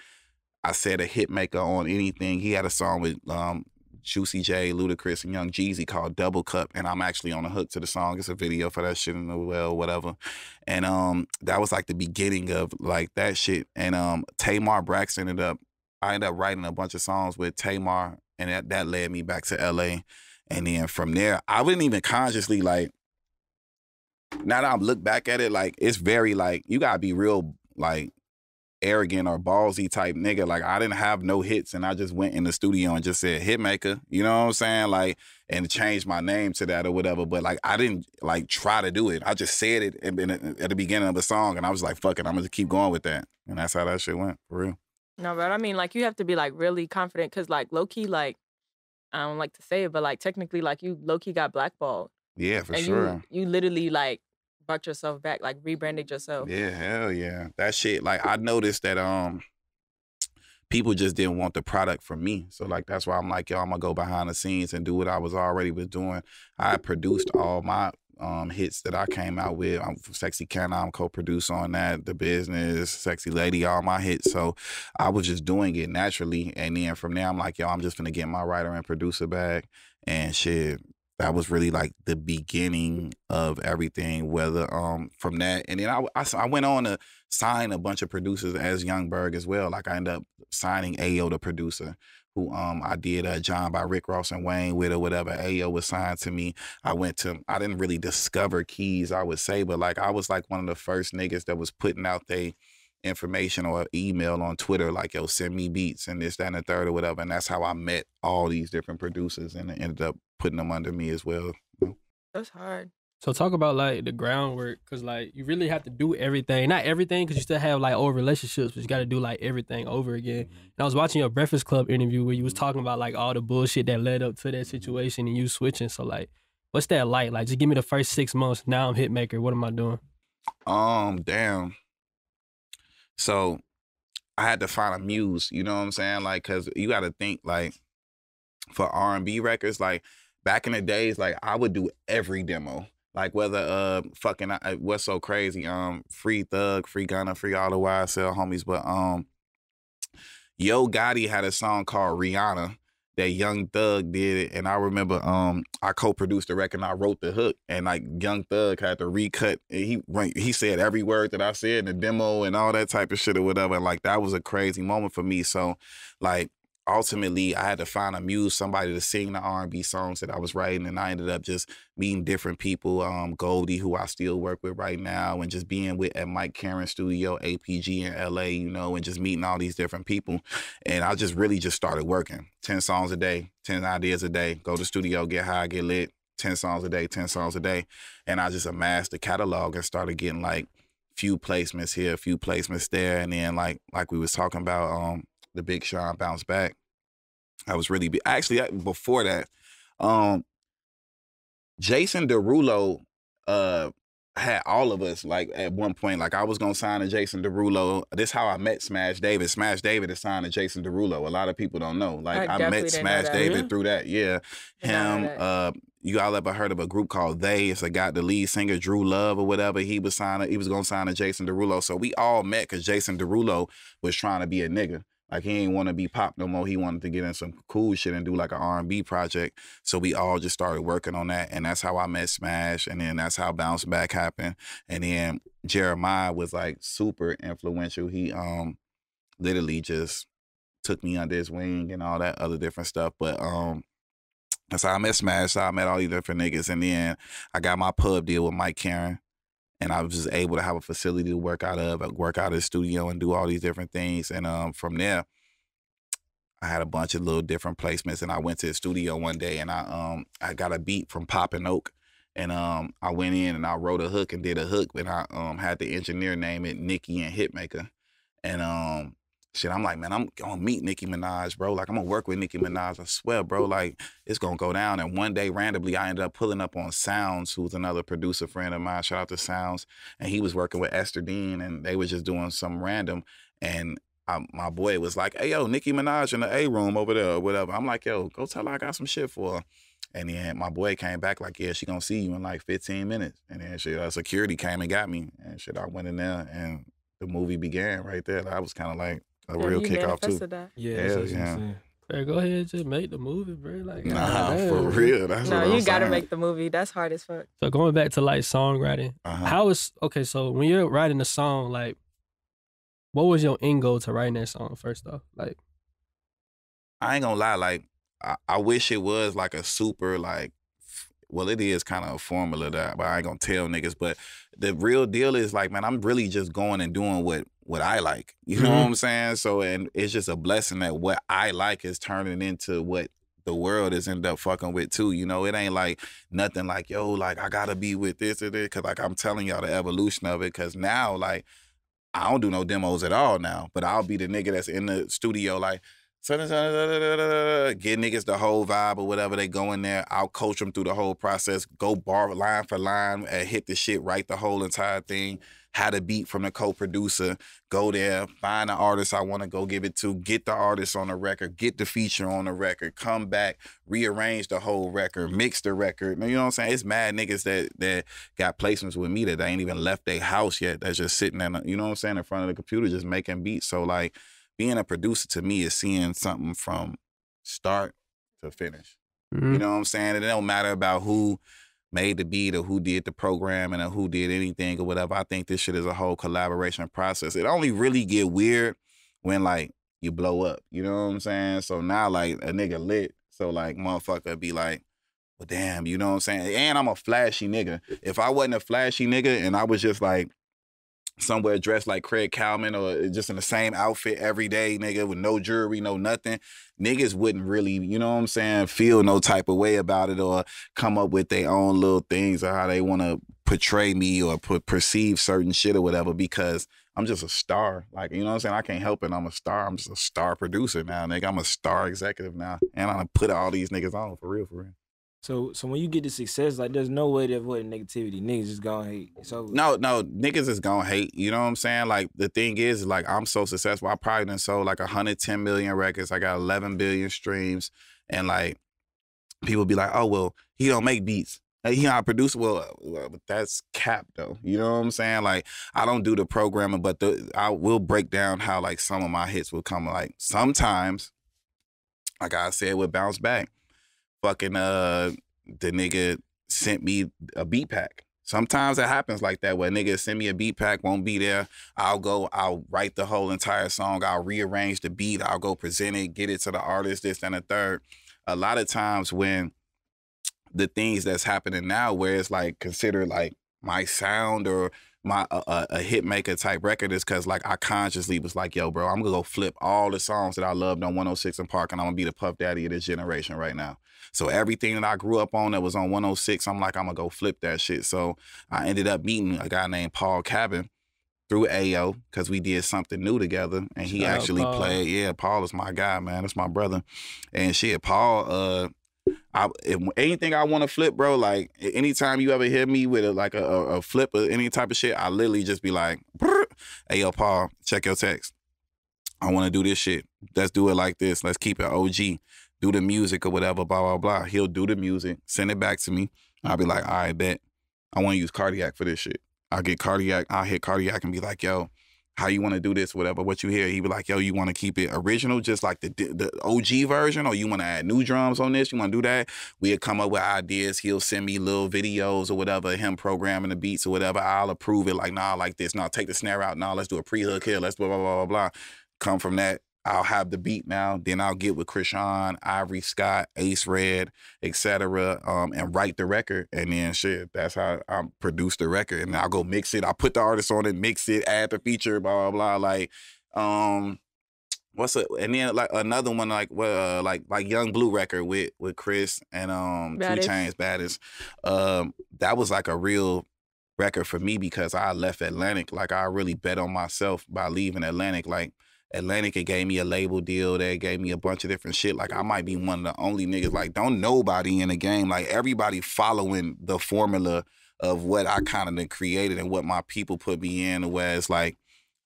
I said a hit maker on anything. He had a song with Juicy J, Ludacris, and Young Jeezy called Double Cup. And I'm actually on the hook to the song. It's a video for that shit in the well, whatever. And that was, like, the beginning of, like, that shit. And Tamar Braxton I ended up writing a bunch of songs with Tamar. And that led me back to L.A. And then from there, I wouldn't even consciously, like, now that I look back at it, like, it's very, like, you gotta be real, like, arrogant or ballsy type nigga. Like, I didn't have no hits, and I just went in the studio and just said Hitmaker, you know what I'm saying? Like, and changed my name to that or whatever. But, like, I didn't, like, try to do it. I just said it at the beginning of the song, and I was like, fuck it, I'm gonna keep going with that. And that's how that shit went, for real. No, but I mean, like, you have to be, like, really confident, because, like, low-key, like, I don't like to say it, but, like, technically, like, you low-key got blackballed. Yeah, for sure. You literally, like, brought yourself back, like, rebranded yourself. Yeah, hell yeah. That shit, like, I noticed that people just didn't want the product from me. So, like, that's why I'm like, yo, I'm gonna go behind the scenes and do what I was already doing. I produced all my hits that I came out with. I'm Sexy Can, I'm co-produced on that, The Business, Sexy Lady, all my hits. So I was just doing it naturally. And then from there, I'm like, yo, I'm just gonna get my writer and producer back and shit. That was really, like, the beginning of everything, whether from that. And then I went on to sign a bunch of producers as Youngberg as well. Like, I ended up signing Ayo, the producer, who I did John by Rick Ross and Wayne with or whatever. Ayo was signed to me. I didn't really discover keys, I would say, but, like, I was, like, one of the first niggas that was putting out they information or email on Twitter, like, yo, send me beats and this, that, and the third or whatever. And that's how I met all these different producers and ended up putting them under me as well. That's hard. So talk about, like, the groundwork, because, like, you really have to do everything. Not everything, because you still have, like, old relationships, but you got to do, like, everything over again. And I was watching your Breakfast Club interview where you was talking about, like, all the bullshit that led up to that situation and you switching. So, like, what's that like? Like, just give me the first 6 months. Now I'm Hitmaker. What am I doing? Damn. So I had to find a muse, you know what I'm saying? Like, because you got to think, like, for R&B records, like, back in the days, like, I would do every demo. Like, whether fucking, what's so crazy, Free Thug, Free Gunna, Free all the YSL homies. But Yo Gotti had a song called Rihanna that Young Thug did it. And I remember I co-produced the record and I wrote the hook. And, like, Young Thug had to recut. He said every word that I said in the demo and all that type of shit or whatever. And, like, that was a crazy moment for me. So, like, ultimately, I had to find a muse, somebody to sing the R&B songs that I was writing. And I ended up just meeting different people, Goldie, who I still work with right now, and just being with at Mike Karen's studio, APG in L.A., you know, and just meeting all these different people. And I just really just started working. 10 songs a day, 10 ideas a day, go to the studio, get high, get lit, 10 songs a day, 10 songs a day. And I just amassed the catalog and started getting, like, few placements here, few placements there. And then, like we was talking about, the Big Sean Bounce Back. I was really actually before that, Jason Derulo had all of us, like, at one point. Like, I was gonna sign to Jason Derulo. This is how I met Smash David. Smash David is signed to Jason Derulo. A lot of people don't know. Like, I met Smash David through that. Yeah, him, you all ever heard of a group called They? It's a guy, the lead singer, Drew Love or whatever. He was going to sign to Jason Derulo. So we all met because Jason Derulo was trying to be a nigga. Like, he ain't want to be pop no more. He wanted to get in some cool shit and do, like, an R&B project. So we all just started working on that. And that's how I met Smash. And then that's how Bounce Back happened. And then Jeremiah was, like, super influential. He literally just took me under his wing and all that other different stuff. But that's how I met Smash. So I met all these different niggas. And then I got my pub deal with Mike Karen. And I was just able to have a facility to work out of, work out of the studio and do all these different things. And from there, I had a bunch of little different placements. And I went to the studio one day and I got a beat from Pop and Oak. And I went in and I wrote a hook and did a hook. And I had the engineer name it Nicki and Hitmaker. And shit, I'm like, man, I'm gonna meet Nicki Minaj, bro. Like, I'm gonna work with Nicki Minaj. I swear, bro, like, it's gonna go down. And one day, randomly, I ended up pulling up on Sounds, who's another producer friend of mine. Shout out to Sounds. And he was working with Esther Dean, and they were just doing some random. And my boy was like, hey, yo, Nicki Minaj in the A room over there or whatever. I'm like, yo, go tell her I got some shit for her. And then my boy came back like, yeah, she gonna see you in like 15 minutes. And then shit, security came and got me. And shit, I went in there, and the movie began right there. Like, I was kind of like, a real kickoff too. That. Yeah, that's what I'm saying. Bro, go ahead, just make the movie, bro. Like, nah, for real. That's what I'm saying. You gotta make the movie. That's hard as fuck. So going back to like songwriting, how is So when you're writing a song, like, what was your end goal to writing that song? First off, like, I ain't gonna lie, like, I wish it was like a super like. Well, it is kind of a formula that, but I ain't gonna tell niggas. But the real deal is like, man, I'm really just going and doing what I like. You know what I'm saying? So, and it's just a blessing that what I like is turning into what the world has ended up fucking with too. You know, it ain't like nothing like, yo, like, I gotta be with this or this. Cause like, I'm telling y'all the evolution of it. Cause now, like, I don't do no demos at all now, but I'll be the nigga that's in the studio, like, get niggas the whole vibe or whatever. They go in there, I'll coach them through the whole process, go bar line for line, hit the shit, write the whole entire thing, had a beat from the co-producer, go there, find the artist I want to go give it to, get the artist on the record, get the feature on the record, come back, rearrange the whole record, mix the record. You know what I'm saying? It's mad niggas that got placements with me that they ain't even left their house yet. That's just sitting there, you know what I'm saying, in front of the computer just making beats. So like, being a producer to me is seeing something from start to finish. You know what I'm saying? It don't matter about who made the beat or who did the programming or who did anything or whatever. I think this shit is a whole collaboration process. It only really get weird when, like, you blow up. You know what I'm saying? So now, like, a nigga lit. So, like, motherfucker be like, well, damn, you know what I'm saying? And I'm a flashy nigga. If I wasn't a flashy nigga and I was just, like, somewhere dressed like Craig Kalman or just in the same outfit every day, nigga, with no jewelry, no nothing, niggas wouldn't really, you know what I'm saying, feel no type of way about it or come up with their own little things or how they want to portray me or perceive certain shit or whatever, because I'm just a star. Like, you know what I'm saying? I can't help it. I'm a star. I'm just a star producer now, nigga. I'm a star executive now. And I put all these niggas on, for real, for real. So when you get to success, like, there's no way to avoid negativity. Niggas is gonna hate. So no, niggas is gonna hate. You know what I'm saying? Like, the thing is, like, I'm so successful. I probably done sold like 110 million records. I got 11 billion streams. And like, people be like, oh, well, he don't make beats. He not a producer. Well, that's cap though. You know what I'm saying? Like, I don't do the programming, but I will break down how like some of my hits will come. Like, sometimes, like I said, with Bounce Back, fucking the nigga sent me a beat pack. Sometimes it happens like that where nigga send me a beat pack, won't be there. I'll go, I'll write the whole entire song. I'll rearrange the beat. I'll go present it, get it to the artist, this and a third. A lot of times when the things that's happening now where it's like considered like my sound or my a hit maker type record is because like I consciously was like, yo, bro, I'm gonna go flip all the songs that I loved on 106 and Park, and I'm gonna be the Puff Daddy of this generation right now. So everything that I grew up on that was on 106, I'm like, I'm gonna go flip that shit. So I ended up meeting a guy named Paul Cabin through AO because we did something new together, and he actually played. Yeah, Paul is my guy, man. That's my brother. And shit, Paul, if anything I want to flip, bro, like anytime you ever hear me with a flip or any type of shit, I literally just be like, hey, yo, Paul, check your text. I want to do this shit. Let's do it like this. Let's keep it OG. do the music or whatever, blah, blah, blah. He'll do the music, send it back to me. I'll be like, all right, bet. I want to use Cardiac for this shit. I'll get Cardiac. I'll hit Cardiac and be like, yo, how you want to do this, whatever, what you hear. He be like, yo, you want to keep it original, just like the OG version, or you want to add new drums on this? You want to do that? We'll come up with ideas. He'll send me little videos or whatever, him programming the beats or whatever. I'll approve it like, nah, like this. Nah, take the snare out. Nah, let's do a pre-hook here. Let's blah, blah, blah, blah, blah. Come from that. I'll have the beat now. Then I'll get with Krishan, Ivory Scott, Ace Red, etc., and write the record. And then shit, that's how I produce the record. And I'll go mix it. I'll put the artist on it, mix it, add the feature, blah, blah, blah. Like, what's it? And then like another one, like well, like Young Blue record with Chris and 2 Chainz, Baddest. That was like a real record for me because I left Atlantic. Like I really bet on myself by leaving Atlantic. Like Atlantic, it gave me a label deal. That gave me a bunch of different shit. Like, I might be one of the only niggas. Like, don't nobody in the game. Like, everybody following the formula of what I kind of created and what my people put me in, where it's like,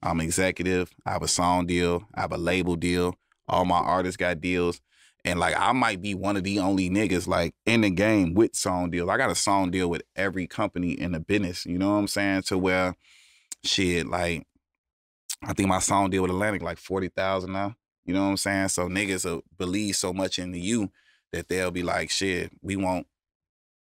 I'm executive. I have a song deal. I have a label deal. All my artists got deals. And, like, I might be one of the only niggas, like, in the game with song deals. I got a song deal with every company in the business. You know what I'm saying? To where, shit, like, I think my song deal with Atlantic like 40,000 now. You know what I'm saying? So niggas will believe so much in you that they'll be like, shit, we want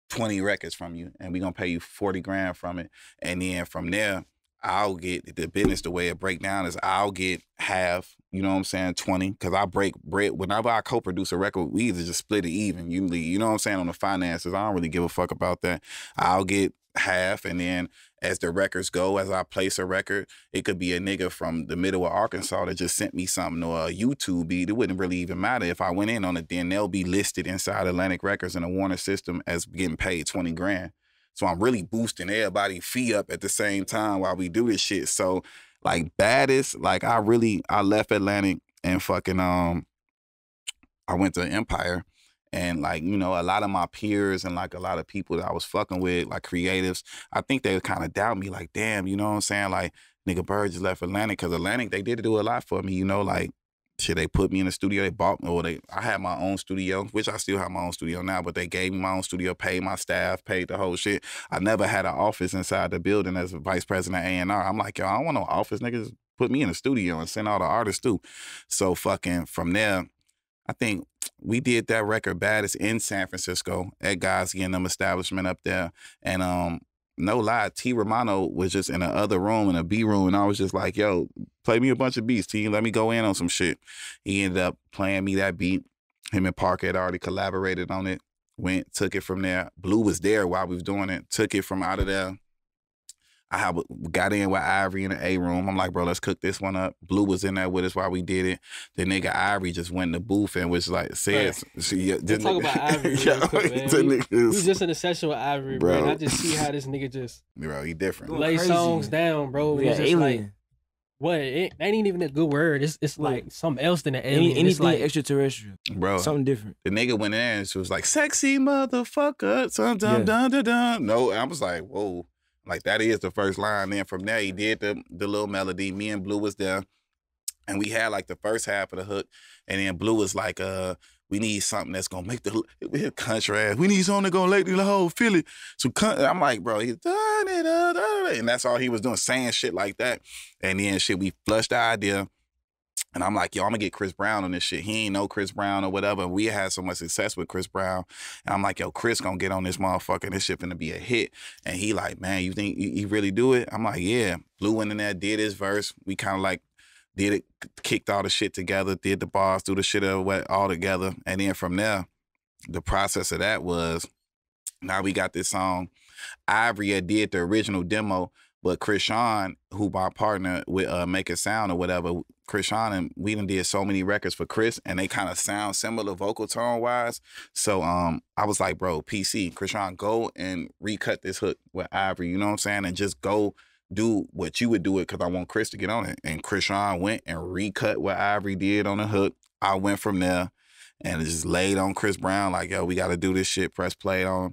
20 records from you and we gonna pay you 40 grand from it. And then from there, I'll get the business, the way it break down is I'll get half, you know what I'm saying, 20, because I break bread. Whenever I co-produce a record, we either just split it even, you know what I'm saying, on the finances. I don't really give a fuck about that. I'll get half, and then as the records go, as I place a record, it could be a nigga from the middle of Arkansas that just sent me something, or a YouTube beat. It wouldn't really even matter if I went in on it. Then they'll be listed inside Atlantic Records in the Warner system as getting paid 20 grand. So I'm really boosting everybody's fee up at the same time while we do this shit. So like Baddest, like I left Atlantic and fucking I went to Empire. And, like, you know, a lot of my peers and, like, a lot of people that I was fucking with, like, creatives, I think they kind of doubt me, like, damn, you know what I'm saying? Like, nigga, Bird just left Atlantic, because Atlantic, they did do a lot for me, you know? Like, shit, they put me in the studio, they bought me, or I had my own studio, which I still have my own studio now, but they gave me my own studio, paid my staff, paid the whole shit. I never had an office inside the building as a vice president of A&R. I'm like, yo, I don't want no office, niggas. Put me in the studio and send all the artists through. So, fucking, from there, I think we did that record Baddest in San Francisco at guys getting them establishment up there. And no lie, T Romano was just in the other room, in a B room, and I was just like, yo, play me a bunch of beats, T, let me go in on some shit. He ended up playing me that beat. Him and Parker had already collaborated on it, went, took it from there. Blue was there while we was doing it, took it from out of there. I got in with Ivory in the A room. I'm like, bro, let's cook this one up. Blue was in there with us while we did it. The nigga Ivory just went in the booth and was like, says, yeah, this talk about Ivory. Yo, quick, man. We was just in a session with Ivory, bro. And I just see how this nigga just bro, he different. Lay crazy songs down, bro. He's just alien. Like, what? It ain't even a good word. It's like something else than an alien. Anything like extraterrestrial, bro. Something different. The nigga went in and she was like, sexy motherfucker. No, I was like, whoa. Like, that is the first line. Then from there, he did the little melody. Me and Blue was there. And we had, like, the first half of the hook. And then Blue was like, we need something that's going to make the country ass. We need something that's going to make the whole Philly. So I'm like, bro, he's done it. And that's all he was doing, saying shit like that. And then, shit, we flushed the idea. And I'm like, yo, I'm gonna get Chris Brown on this shit. He ain't know Chris Brown or whatever. We had so much success with Chris Brown. And I'm like, yo, Chris gonna get on this motherfucker. This shit finna be a hit. And he like, man, you think you really do it? I'm like, yeah. Blue went in there, did his verse. We kind of like did it, kicked all the shit together, did the bars, threw the shit all together. And then from there, the process of that was, now we got this song. Ivory had did the original demo. But Krishan, who my partner with Make It Sound or whatever, Krishan and we done did so many records for Chris, and they kind of sound similar vocal tone-wise. So I was like, bro, PC, Krishan, go and recut this hook with Ivory, you know what I'm saying? And just go do what you would do it because I want Chris to get on it. And Krishan went and recut what Ivory did on the hook. I went from there and just laid on Chris Brown like, yo, we got to do this shit, press play on.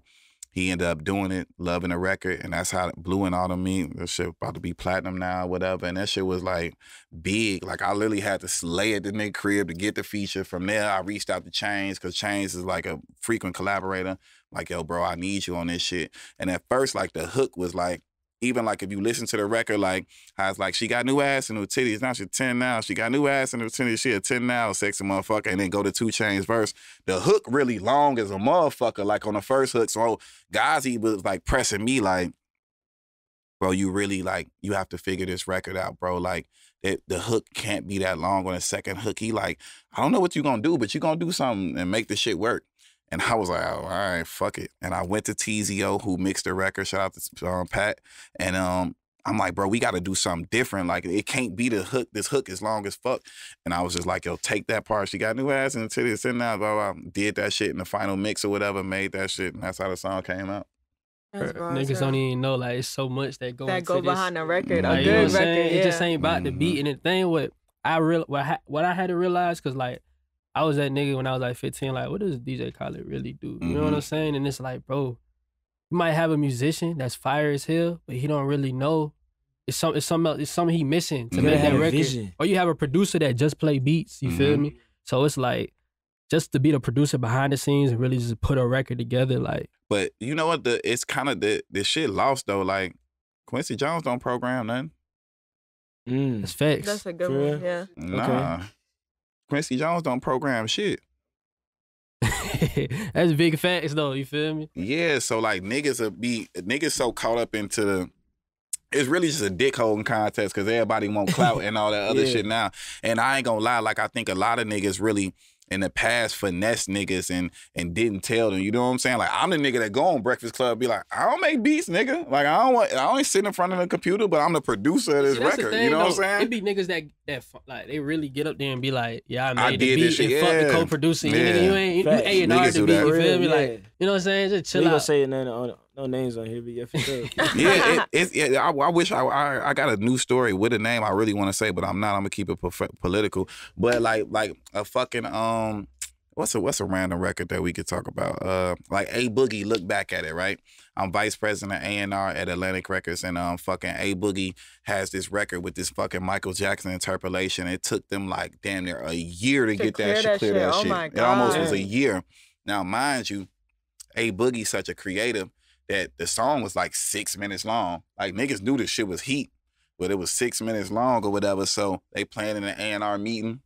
He ended up doing it, loving the record, and that's how Blue and Autumn Me, that shit about to be platinum now, whatever, and that shit was like big. Like I literally had to lay it in their crib to get the feature. From there, I reached out to Chainz, because Chainz is like a frequent collaborator. Like, yo, bro, I need you on this shit. And at first, like the hook was like, even like if you listen to the record, like how it's like she got new ass and new titties, now she 10 now. She got new ass and new titties, she a 10 now, sexy motherfucker. And then go to 2 Chainz verse. The hook really long as a motherfucker, like on the first hook. So Gazi was like pressing me like, bro, you really like, you have to figure this record out, bro. Like the hook can't be that long on the second hook. He like, I don't know what you gonna do, but you gonna do something and make the shit work. And I was like, oh, all right, fuck it. And I went to TZO, who mixed the record. Shout out to Pat. And I'm like, bro, we got to do something different. Like, it can't be the hook. This hook is long as fuck. And I was just like, yo, take that part. She got new ass and titties and now, blah, blah. Did that shit in the final mix or whatever, made that shit. And that's how the song came out. Niggas don't even know, like, it's so much that goes behind the record. Like, a good record, yeah. It just ain't about the beat. And the thing, what I had to realize, because, like, I was that nigga when I was like 15, like, what does DJ Khaled really do? You know what I'm saying? And it's like, bro, you might have a musician that's fire as hell, but he don't really know. It's something he missing to make that record. Vision. Or you have a producer that just play beats, you feel me? So it's like, just to be the producer behind the scenes and really just put a record together, like. But you know what? It's kind of the shit lost, though. Like, Quincy Jones don't program nothing. That's facts. That's a good one, yeah. Nah. Okay. Quincy Jones don't program shit. That's big facts though, you feel me? Yeah, so like niggas so caught up into the, it's really just a dick holding contest because everybody want clout and all that other shit now. And I ain't gonna lie, like I think a lot of niggas really in the past finesse niggas and didn't tell them, you know what I'm saying? Like I'm the nigga that go on Breakfast Club be like, I don't make beats, nigga. Like I only sit in front of the computer, but I'm the producer of this record. You know what I'm saying? It be niggas that like they really get up there and be like, yeah, I made the beat and fuck the co-producer. Yeah. Nigga, you ain't A&R the beat, you feel me? Like, you know what I'm saying? Just chill out. We gonna say no names on here, but yeah, for sure. Yeah, I wish I got a new story with a name I really want to say, but I'm not. I'm gonna keep it political. But like a fucking what's a random record that we could talk about? Like A Boogie, look back at it, right? I'm vice president of A&R at Atlantic Records, and fucking A Boogie has this record with this fucking Michael Jackson interpolation. It took them like damn near a year to get that shit. Oh my God. It almost was a year. Now, mind you, A Boogie's such a creative that the song was like 6 minutes long. Like niggas knew this shit was heat, but it was 6 minutes long or whatever. So they playing in an A&R meeting.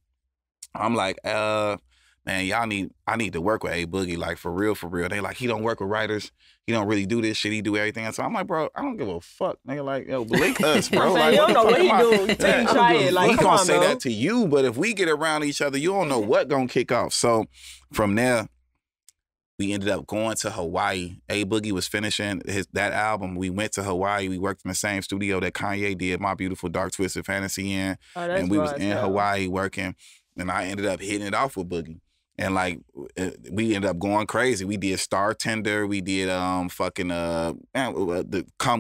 I'm like, man, I need to work with A Boogie, like for real, for real. They like, he don't work with writers. He don't really do this shit. He do everything. And so I'm like, bro, I don't give a fuck, nigga. Like, yo, blink us, bro. Like, you don't know what he do. Try it. Like, he gonna say that to you, but if we get around each other, you don't know what gonna kick off. So from there, we ended up going to Hawaii. A Boogie was finishing that album. We went to Hawaii. We worked in the same studio that Kanye did My Beautiful Dark Twisted Fantasy in. Oh, and we was in Hawaii working. And I ended up hitting it off with Boogie. And like, we ended up going crazy. We did Star Tender. We did Come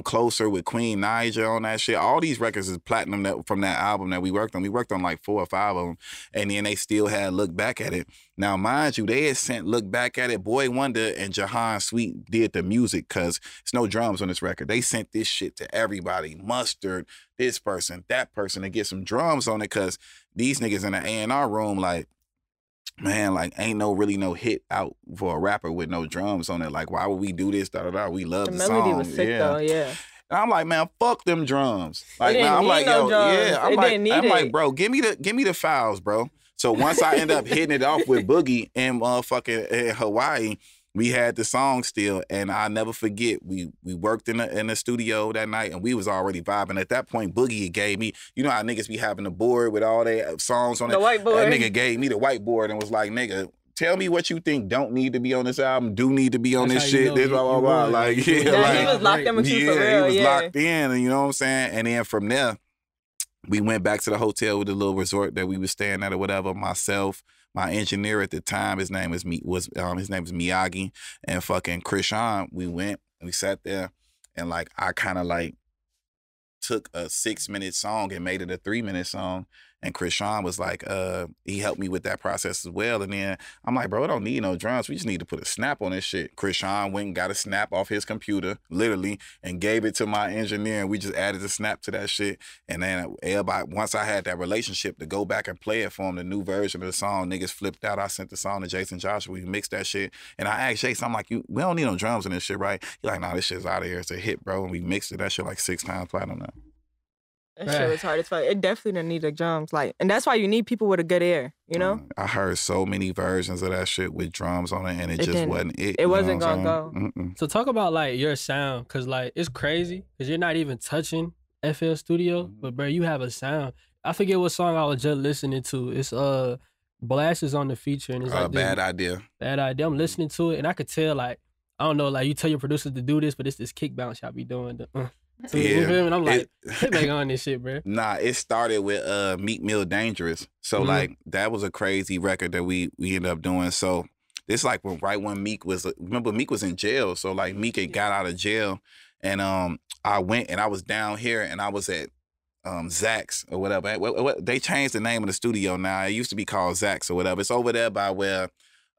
Closer with Queen Naija on that shit. All these records is platinum from that album that we worked on. We worked on like 4 or 5 of them. And then they still had Look Back at It. Now, mind you, they had sent Look Back at It. Boy Wonder and Jahan Sweet did the music because it's no drums on this record. They sent this shit to everybody. Mustard, this person, that person, to get some drums on it because these niggas in the A&R room like, man, like, ain't really no hit out for a rapper with no drums on it. Like, why would we do this? Da, da, da. We love the song. The melody was sick, though, yeah. And I'm like, man, fuck them drums. Like, man, I'm like, yo, yeah. I'm like, bro, give me the files, bro. So once I end up hitting it off with Boogie and motherfucking Hawaii, we had the song still, and I never forget. We worked in the studio that night, and we was already vibing. At that point, Boogie gave me, you know how niggas be having a board with all their songs on it. The whiteboard. That nigga gave me the whiteboard and was like, nigga, tell me what you think don't need to be on this album, do need to be on this shit. This blah blah blah. Like he was locked in with you for real. He was locked in, and you know what I'm saying. And then from there, we went back to the hotel with the little resort that we was staying at or whatever. Myself, my engineer at the time, his name was Miyagi, and fucking Krishan. We went and we sat there, and like I kind of like took a 6-minute song and made it a 3-minute song. And Krishan was like, he helped me with that process as well. And then I'm like, bro, I don't need no drums. We just need to put a snap on this shit. Krishan went and got a snap off his computer, literally, and gave it to my engineer. And we just added a snap to that shit. And then everybody, once I had that relationship to go back and play it for him, the new version of the song, niggas flipped out. I sent the song to Jason Joshua. We mixed that shit. And I asked Jason, I'm like, we don't need no drums in this shit, right? He's like, nah, this shit's out of here. It's a hit, bro. And we mixed it. That shit like 6 times platinum now. That shit was hard as fuck. It definitely didn't need the drums. Like, and that's why you need people with a good ear, you know? I heard so many versions of that shit with drums on it, and it just wasn't it. It wasn't gonna go. So talk about, like, your sound, because, like, it's crazy, because you're not even touching FL Studio, but, bro, you have a sound. I forget what song I was just listening to. It's, Blast is on the feature, and it's like, Bad Idea. Bad Idea. I'm listening to it, and I could tell, like, I don't know, like, you tell your producers to do this, but it's this kick bounce y'all be doing. So yeah, and I'm like, get back on this shit, bro. Nah, it started with Meek Mill Dangerous. So like that was a crazy record that we ended up doing. So this like right when Meek was, remember Meek was in jail. So like Meek had got out of jail, and I went and I was down here and I was at Zax or whatever. They changed the name of the studio now. It used to be called Zax or whatever. It's over there by where,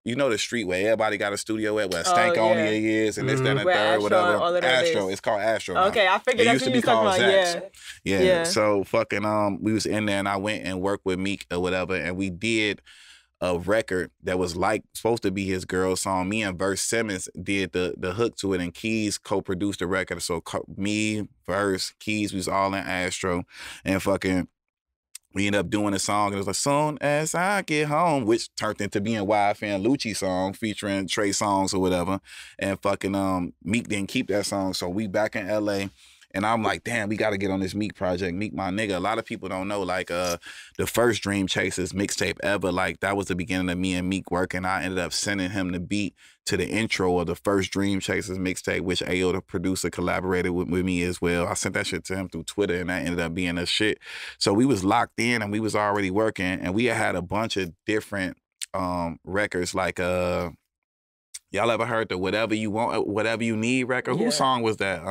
you know, the street where everybody got a studio at, where Stankonia is, and this, that, and the third, Astro, whatever. Astro, it's called Astro. Okay, I figured that's what you were talking about. Zax. Yeah. So fucking, we was in there, and I went and worked with Meek or whatever, and we did a record that was like supposed to be his girl song. Me and Verse Simmons did the hook to it, and Keys co-produced the record. So me, Verse, Keys, we was all in Astro, and fucking. We ended up doing a song, and it was like, Soon As I Get Home, which turned into being YFN Lucci song featuring Trey Songz or whatever. And fucking Meek didn't keep that song, so we back in L.A., and I'm like, damn, we got to get on this Meek project. Meek, my nigga. A lot of people don't know, like, the first Dream Chasers mixtape ever, like, that was the beginning of me and Meek working. I ended up sending him the beat to the intro of the first Dream Chasers mixtape, which Ayo, the producer, collaborated with me as well. I sent that shit to him through Twitter, and that ended up being a shit. So we was locked in, and we was already working, and we had a bunch of different records, like... Y'all ever heard the Whatever You Want, Whatever You Need record? Yeah. Whose song was that?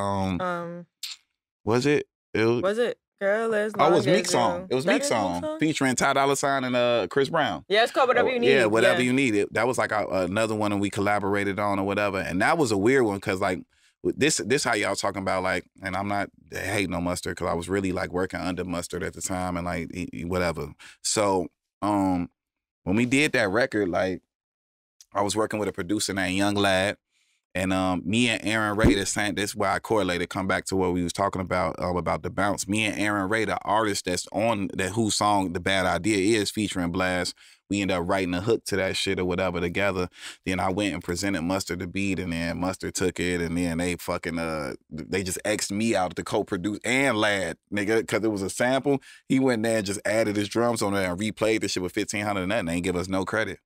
Was it Girl As Long As You. Oh, it was Meek's song. It was Meek's song featuring Ty Dolla $ign and Chris Brown. Yeah, it's called Whatever You Need. Yeah, Whatever You Need. That was like another one that we collaborated on or whatever. And that was a weird one because, like, this how y'all talking about, like, and I'm not hating on Mustard because I was really, like, working under Mustard at the time and, like, whatever. So when we did that record, like, I was working with a producer named Young Lad, and me and Aaron Rader, that's why I correlated, come back to what we was talking about the bounce. Me and Aaron Rader, artist that's on that whose song The Bad Idea is featuring Blast, we ended up writing a hook to that shit or whatever together. Then I went and presented Mustard the beat, and then Mustard took it, and then they fucking, they just X'd me out to co-produce and Lad, nigga, because it was a sample. He went there and just added his drums on there and replayed the shit with 1,500 and that, and they ain't give us no credit.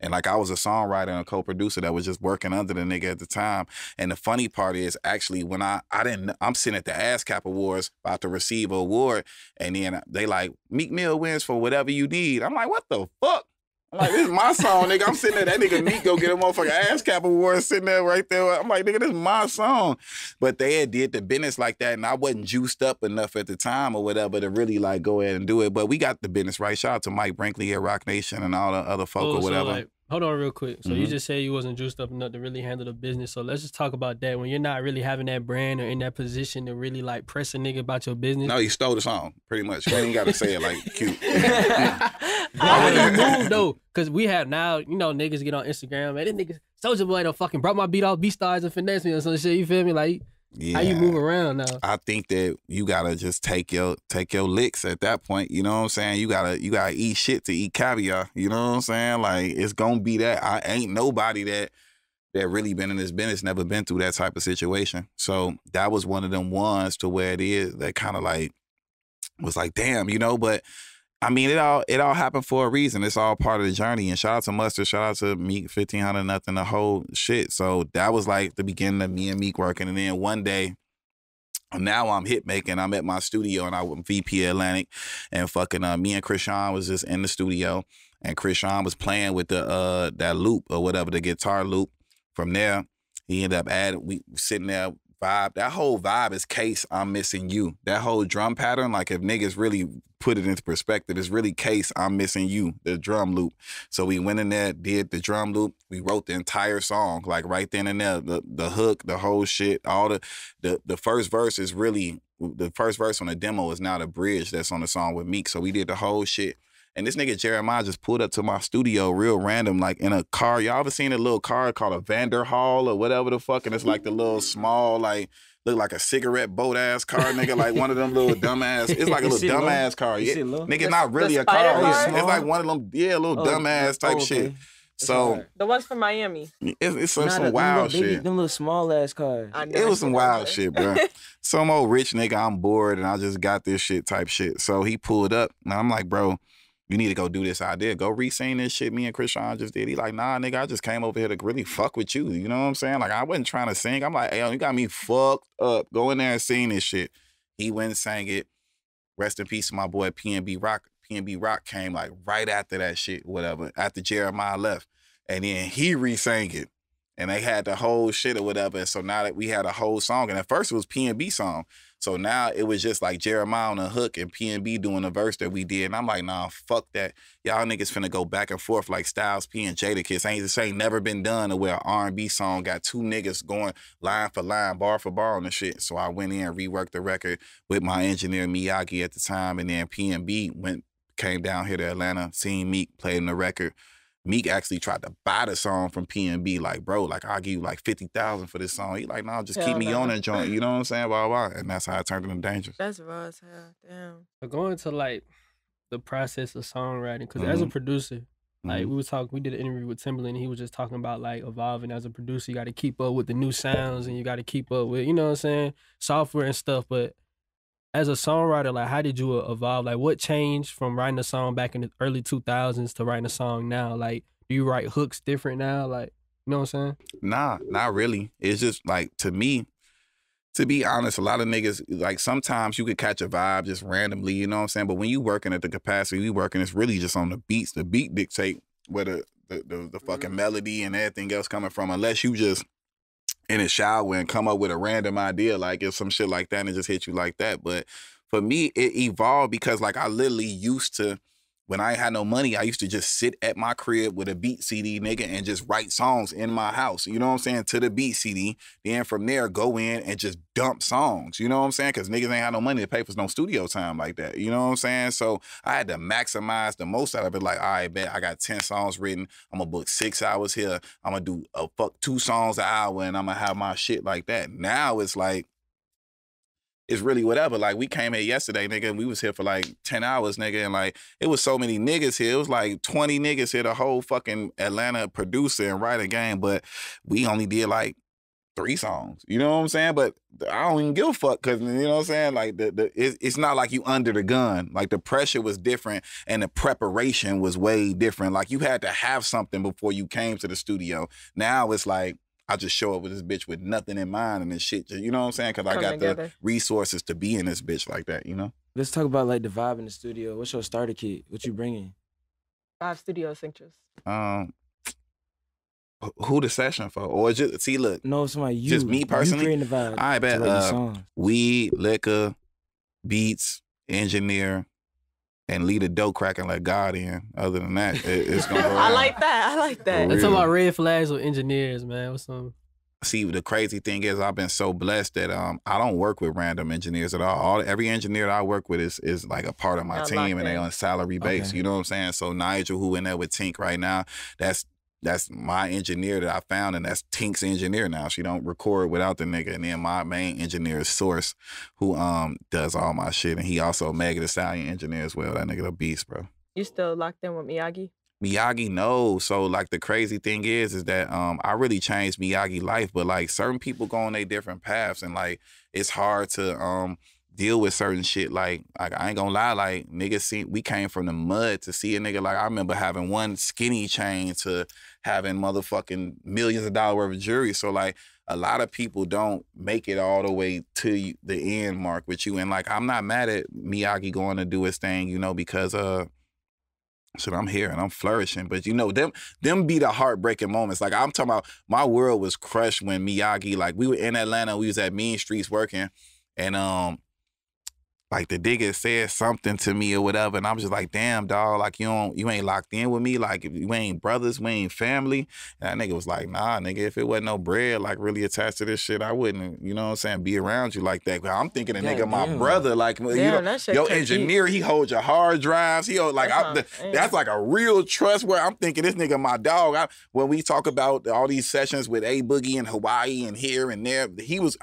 And, like, I was a songwriter and a co-producer that was just working under the nigga at the time. And the funny part is, actually, when I'm sitting at the ASCAP Awards about to receive an award, and then they like, Meek Mill wins for Whatever You Need. I'm like, what the fuck? I'm like, this is my song, nigga. I'm sitting there, that nigga Meek go get a motherfucking ASCAP Award sitting there right there. I'm like, nigga, this is my song. But they had did the business like that, and I wasn't juiced up enough at the time or whatever to really, like, go ahead and do it. But we got the business right. Shout out to Mike Brinkley at Rock Nation and all the other folk or whatever. So, like, hold on real quick. So you just say you wasn't juiced up enough to really handle the business. So let's just talk about that. When you're not really having that brand or in that position to really, like, press a nigga about your business. No, you stole the song, pretty much. You ain't got to say it, like, cute. I moved, though, because we have now, you know, niggas get on Instagram. Man, this nigga, Soulja Boy done fucking brought my beat off B-Stars and finesse me or some shit. You feel me? Like, how you move around now? I think that you gotta just take your licks at that point. You know what I'm saying? You gotta eat shit to eat caviar. You know what I'm saying? Like, it's gonna be that. I ain't nobody that really been in this business never been through that type of situation. So that was one of them ones to where it is that kind of like was like, damn, you know. But I mean, it all happened for a reason. It's all part of the journey. And shout out to Mustard, shout out to Meek, 1,500 nothing, the whole shit. So that was like the beginning of me and Meek working. And then one day, now I'm hit making. I'm at my studio and I'm VP Atlantic, and fucking me and Krishan was just in the studio, and Krishan was playing with the that loop or whatever, the guitar loop. From there, he ended up we sitting there vibe, that whole vibe is Case, I'm Missing You. That whole drum pattern, like if niggas really put it into perspective, it's really Case, I'm Missing You, the drum loop. So we went in there, did the drum loop. We wrote the entire song, like right then and there, the hook, the whole shit, all the first verse is really, the first verse on the demo is now the bridge that's on the song with Meek. So we did the whole shit. And this nigga Jeremiah just pulled up to my studio real random, like in a car. Y'all ever seen a little car called a Vanderhall or whatever the fuck? And it's like the little small, like, look like a cigarette boat-ass car, nigga. Like one of them little dumbass. It's like a little dumbass car. Yeah. Nigga, that's not really a car. It's like one of them, yeah, little dumbass type shit. So the ones from Miami. It's some wild shit. Them little small-ass cars. It was some wild shit, bro. Some old rich nigga, I'm bored, and I just got this shit type shit. So he pulled up, and I'm like, bro, you need to go do this idea. Go re-sing this shit me and Krishan just did. He like, nah, nigga, I just came over here to really fuck with you. You know what I'm saying? Like, I wasn't trying to sing. I'm like, hey, you got me fucked up. Go in there and sing this shit. He went and sang it. Rest in peace to my boy PNB Rock. PNB Rock came like right after that shit, whatever, after Jeremiah left. And then he re-sang it. And they had the whole shit or whatever. And so now that we had a whole song, and at first it was PNB song. So now it was just like Jeremiah on a hook and PNB doing a verse that we did. And I'm like, nah, fuck that. Y'all niggas finna go back and forth like Styles P and Jadakiss. This ain't never been done to where an R&B song got two niggas going line for line, bar for bar on the shit. So I went in and reworked the record with my engineer Miyagi at the time. And then PNB came down here to Atlanta, seen Meek, playing the record. Meek actually tried to buy the song from PNB, like, bro, like, I'll give you like $50,000 for this song. He like, nah, just keep me on that joint. You know what I'm saying? Blah, blah, blah. And that's how it turned into Dangerous. That's raw as hell. Damn. But going to like the process of songwriting, because as a producer, like we did an interview with Timbaland, and he was just talking about like evolving as a producer. You got to keep up with the new sounds, and you got to keep up with, you know what I'm saying, software and stuff. But as a songwriter, like, how did you evolve? Like, what changed from writing a song back in the early 2000s to writing a song now? Like, do you write hooks different now? Like, you know what I'm saying? Nah, not really. It's just, like, to me, to be honest, a lot of niggas, like, sometimes you could catch a vibe just randomly, you know what I'm saying? But when you working at the capacity we working, it's really just on the beats. The beat dictate where the fucking melody and everything else coming from, unless you just in a shower and come up with a random idea, like if some shit like that and it just hit you like that. But for me, it evolved because like I literally used to, when I had no money, I used to just sit at my crib with a beat CD, nigga, and just write songs in my house, you know what I'm saying, to the beat CD. Then from there, go in and just dump songs, you know what I'm saying? Because niggas ain't had no money to pay for no studio time like that, you know what I'm saying? So I had to maximize the most out of it. Like, all right, bet I got 10 songs written. I'm going to book 6 hours here. I'm going to do a fuck 2 songs an hour, and I'm going to have my shit like that. Now it's like, it's really whatever. Like, we came here yesterday, nigga, and we was here for, like, 10 hours, nigga, and, like, it was so many niggas here. It was, like, 20 niggas here, the whole fucking Atlanta producer and writer game, but we only did, like, 3 songs. You know what I'm saying? But I don't even give a fuck because, you know what I'm saying? Like, it's not like you under the gun. Like, the pressure was different and the preparation was way different. Like, you had to have something before you came to the studio. Now it's like, I just show up with this bitch with nothing in mind and this shit. You know what I'm saying? Because I got the resources to be in this bitch like that, you know? Let's talk about, like, the vibe in the studio. What's your starter kit? What you bringing? 5 studio essentials. Who the session for? Or just, see, look. No, somebody you. Just me personally? You creating the vibe. I bet. Weed, liquor, beats, engineer, and leave the dope crack and let God in. Other than that, it's going to go I like that. I like that. Let's talk about red flags with engineers, man. What's up? See, the crazy thing is I've been so blessed that I don't work with random engineers at all. Every engineer that I work with is like a part of my team, and they're on salary base. You know what I'm saying? So Nigel, who in there with Tink right now, that's my engineer that I found, and that's Tink's engineer now. She don't record without the nigga. And then my main engineer is Source, who does all my shit. And he also Megan Thee Stallion engineer as well. That nigga the beast, bro. You still locked in with Miyagi? Miyagi, no. So, like, the crazy thing is that I really changed Miyagi life. But, like, certain people go on their different paths. And, like, it's hard to deal with certain shit. Like I ain't gonna lie, like, niggas see, we came from the mud to see a nigga. Like, I remember having one skinny chain to having motherfucking millions of dollars worth of jewelry. So, like, a lot of people don't make it all the way to the end mark with you. And, like, I'm not mad at Miyagi going to do his thing, you know, because shit, I'm here and I'm flourishing. But you know, them be the heartbreaking moments. Like I'm talking about, my world was crushed when Miyagi, like we were in Atlanta, we was at Mean Streets working, and like the digger said something to me or whatever, and I'm just like, damn dog, like you ain't locked in with me, like you ain't brothers, we ain't family. And that nigga was like, nah, nigga, if it wasn't no bread like really attached to this shit, I wouldn't, you know what I'm saying, be around you like that. I'm thinking a nigga, my brother, like you know, your engineer, he holds your hard drives, he hold, like that's like a real trust. Where I'm thinking this nigga my dog. When we talk about all these sessions with A Boogie in Hawaii and here and there,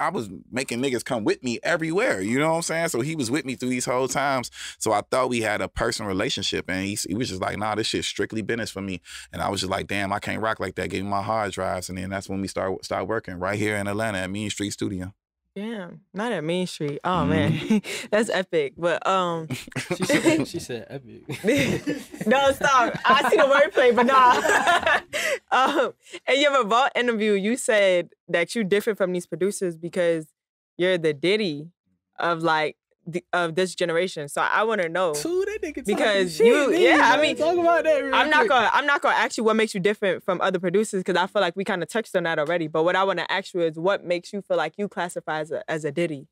I was making niggas come with me everywhere. You know what I'm saying? So he was with me through these whole times. So I thought we had a personal relationship, and he was just like, nah, this shit's strictly business for me. And I was just like, damn, I can't rock like that. Gave me my hard drives. And then that's when we start working right here in Atlanta at Mean Street Studio. Damn, not at Mean Street. Oh man, that's epic. But she said epic. No, stop. I see the wordplay, but nah. And you have a Vault interview. You said that you different from these producers because you're the Diddy of like of this generation. So I want to know because you, yeah, I mean, talk about that. I'm not gonna ask you what makes you different from other producers because I feel like we kind of touched on that already. But what I want to ask you is what makes you feel like you classify as a Diddy?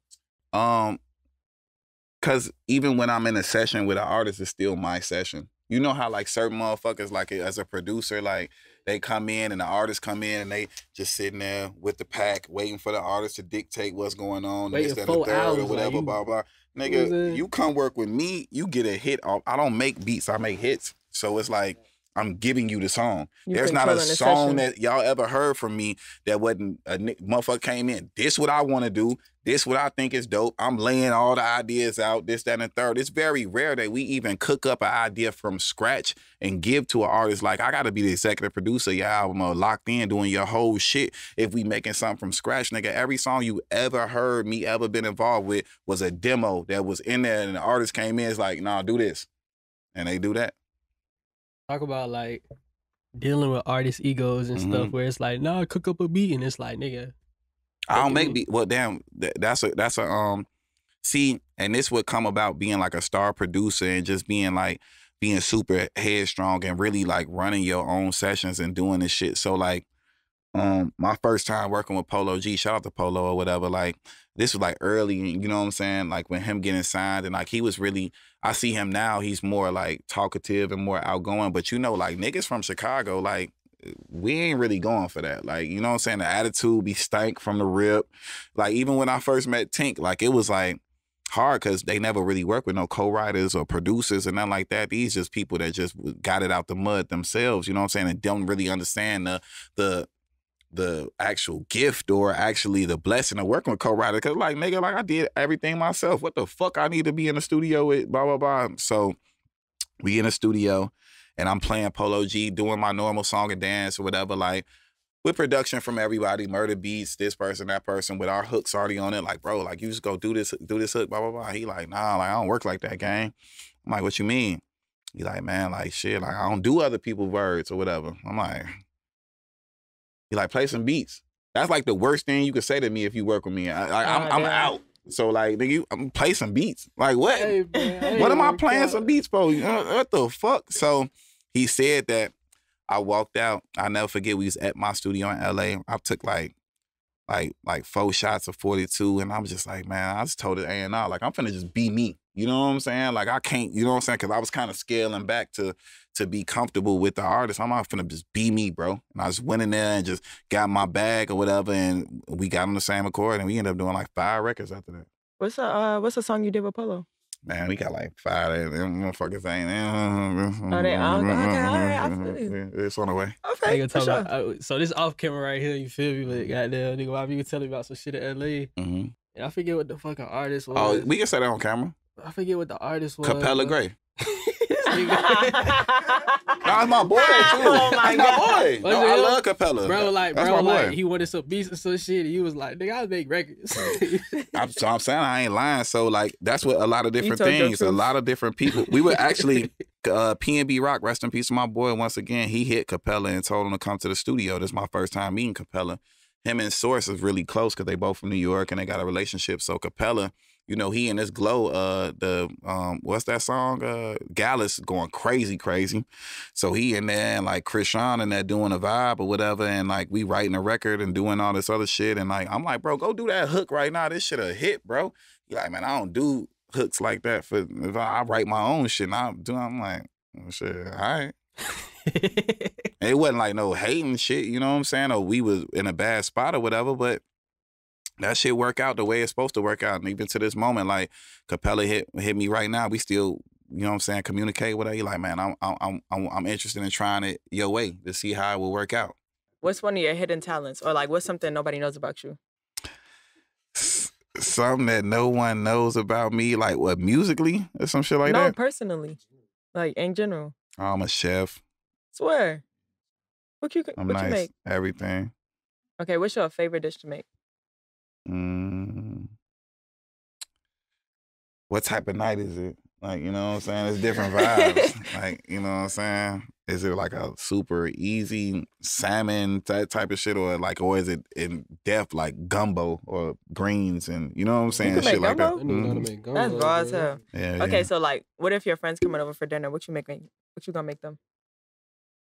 Because even when I'm in a session with an artist, it's still my session. You know how like certain motherfuckers, like as a producer, like they come in and the artists come in and they just sitting there with the pack waiting for the artist to dictate what's going on. Waiting 4 hours or whatever, like blah, blah. Nigga, you come work with me, you get a hit off. I don't make beats, I make hits. So it's like, I'm giving you the song. There's not a song that y'all ever heard from me that wasn't a motherfucker came in, this what I want to do, this what I think is dope, I'm laying all the ideas out, this, that, and the third. It's very rare that we even cook up an idea from scratch and give to an artist like, I got to be the executive producer of your album or locked in doing your whole shit if we making something from scratch. Nigga, every song you ever heard me ever been involved with was a demo that was in there and the artist came in, it's like, nah, do this. And they do that. Talk about like dealing with artist egos and stuff where it's like, nah, cook up a beat, and it's like, nigga, I don't make beat. Well, damn, that's a see, and this would come about being like a star producer and just being like being super headstrong and really like running your own sessions and doing this shit. So like my first time working with Polo G, shout out to Polo or whatever, like this was like early, you know what I'm saying? Like when him getting signed and like he was really, I see him now, he's more like talkative and more outgoing, but you know, like niggas from Chicago, like we ain't really going for that. Like, you know what I'm saying? The attitude be stank from the rip. Like even when I first met Tink, like it was like hard because they never really work with no co-writers or producers and nothing like that. These just people that just got it out the mud themselves, you know what I'm saying? And don't really understand the actual gift or actually the blessing of working with co-writer. Cause like, nigga, like I did everything myself. What the fuck I need to be in the studio with, blah, blah, blah. So we in the studio and I'm playing Polo G, doing my normal song and dance or whatever, like with production from everybody, Murder Beats, this person, that person, with our hooks already on it. Like, bro, like you just go do this hook, blah, blah, blah. He like, nah, like I don't work like that, gang. I'm like, what you mean? He like, man, like shit, like I don't do other people's words or whatever. I'm like, like play some beats. That's like the worst thing you could say to me if you work with me. I'm out. So like, nigga, I'm play some beats. Like what? Hey, man, what am I playing some beats for? What the fuck? So he said that. I walked out. I never forget. We was at my studio in LA. I took like 4 shots of 42, and I'm just like, man, I just told it A&R, like I'm finna just be me. You know what I'm saying? Like I can't. You know what I'm saying? Because I was kind of scaling back to be comfortable with the artist. I'm not finna just be me, bro. And I just went in there and just got my bag or whatever, and we got on the same accord, and we ended up doing like 5 records after that. What's the song you did with Polo? Man, we got like 5. Them motherfuckers ain't. Oh, they all okay. All right, I feel it. It's on the way. Okay, for sure. So this off camera right here, you feel me? But goddamn, nigga, why you can tell me about some shit in LA? And I forget what the fucking artist was. Oh, we can say that on camera. I forget what the artist was. Capella Gray. That's my boy too. Oh my God. No, I love Capella. Bro, like, that's bro, like, he wanted some beats and some shit. And he was like, nigga, I make records. I'm saying I ain't lying. So like, that's what a lot of different things, a lot of different people. We were actually PNB Rock, rest in peace to my boy. Once again, he hit Capella and told him to come to the studio. This is my first time meeting Capella. Him and Source is really close because they both from New York and they got a relationship. So Capella you know, he and this Glow, what's that song? Gallus going crazy, crazy. So he in there and like Chris Sean and that doing a vibe or whatever, and like we writing a record and doing all this other shit, and like I'm like, bro, go do that hook right now. This shit a hit, bro. He like, man, I don't do hooks like that. For if I write my own shit, and I'm like, oh, shit, all right. It wasn't like no hating shit, you know what I'm saying? Or we was in a bad spot or whatever, but that shit work out the way it's supposed to work out. And even to this moment, like Capella hit me right now. We still, you know what I'm saying, communicate with her. You're like, man, I'm interested in trying it your way to see how it will work out. What's one of your hidden talents, or like what's something nobody knows about you? Something that no one knows about me, like what, musically or some shit like that? No, personally, like in general. I'm a chef. Swear. What you make? Everything. Okay, what's your favorite dish to make? What type of night is it? Like, you know what I'm saying? It's different vibes. Like, you know what I'm saying? Is it like a super easy salmon type of shit, or like, or is it in depth like gumbo or greens and, you know what I'm saying? Shit like that. Mm-hmm. That's raw as hell. Yeah, okay, yeah. So like, what if your friends coming over for dinner? What you making? What you gonna make them?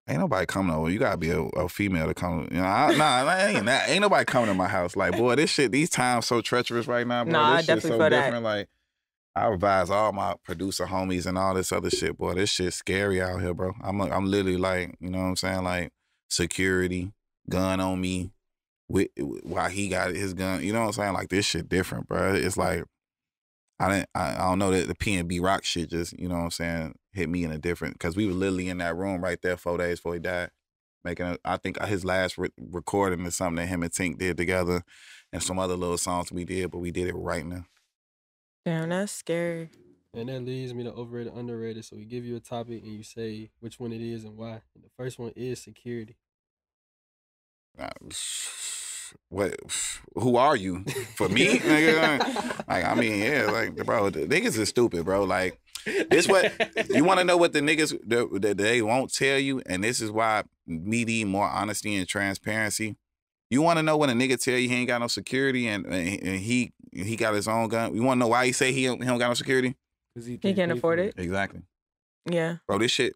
Ain't nobody coming over. You gotta be a female to come. You know, ain't nobody coming to my house. Like, boy, this shit, these times so treacherous right now, bro. Nah, this I definitely shit so feel different. That. Like, I advise all my producer homies and all this other shit, boy. This shit's scary out here, bro. I'm literally like, you know what I'm saying? Like security, gun on me, while he got his gun. You know what I'm saying? Like this shit different, bro. It's like I don't know, that the P&B Rock shit just, you know what I'm saying, hit me in a different, because we were literally in that room right there 4 days before he died, making I think his last recording is something that him and Tink did together, and some other little songs we did, but we did it right now. Damn, that's scary. And that leads me to overrated, underrated. So we give you a topic and you say which one it is and why. And the first one is security. What? Who are you? For me? Nigga? Like, I mean, yeah, like, bro, the niggas is stupid, bro. Like, this what, you want to know what the niggas, they won't tell you, and this is why me need more honesty and transparency. You want to know when a nigga tell you he ain't got no security and he got his own gun? You want to know why he say he don't got no security? Because he can't afford it. Exactly. Yeah. Bro, this shit,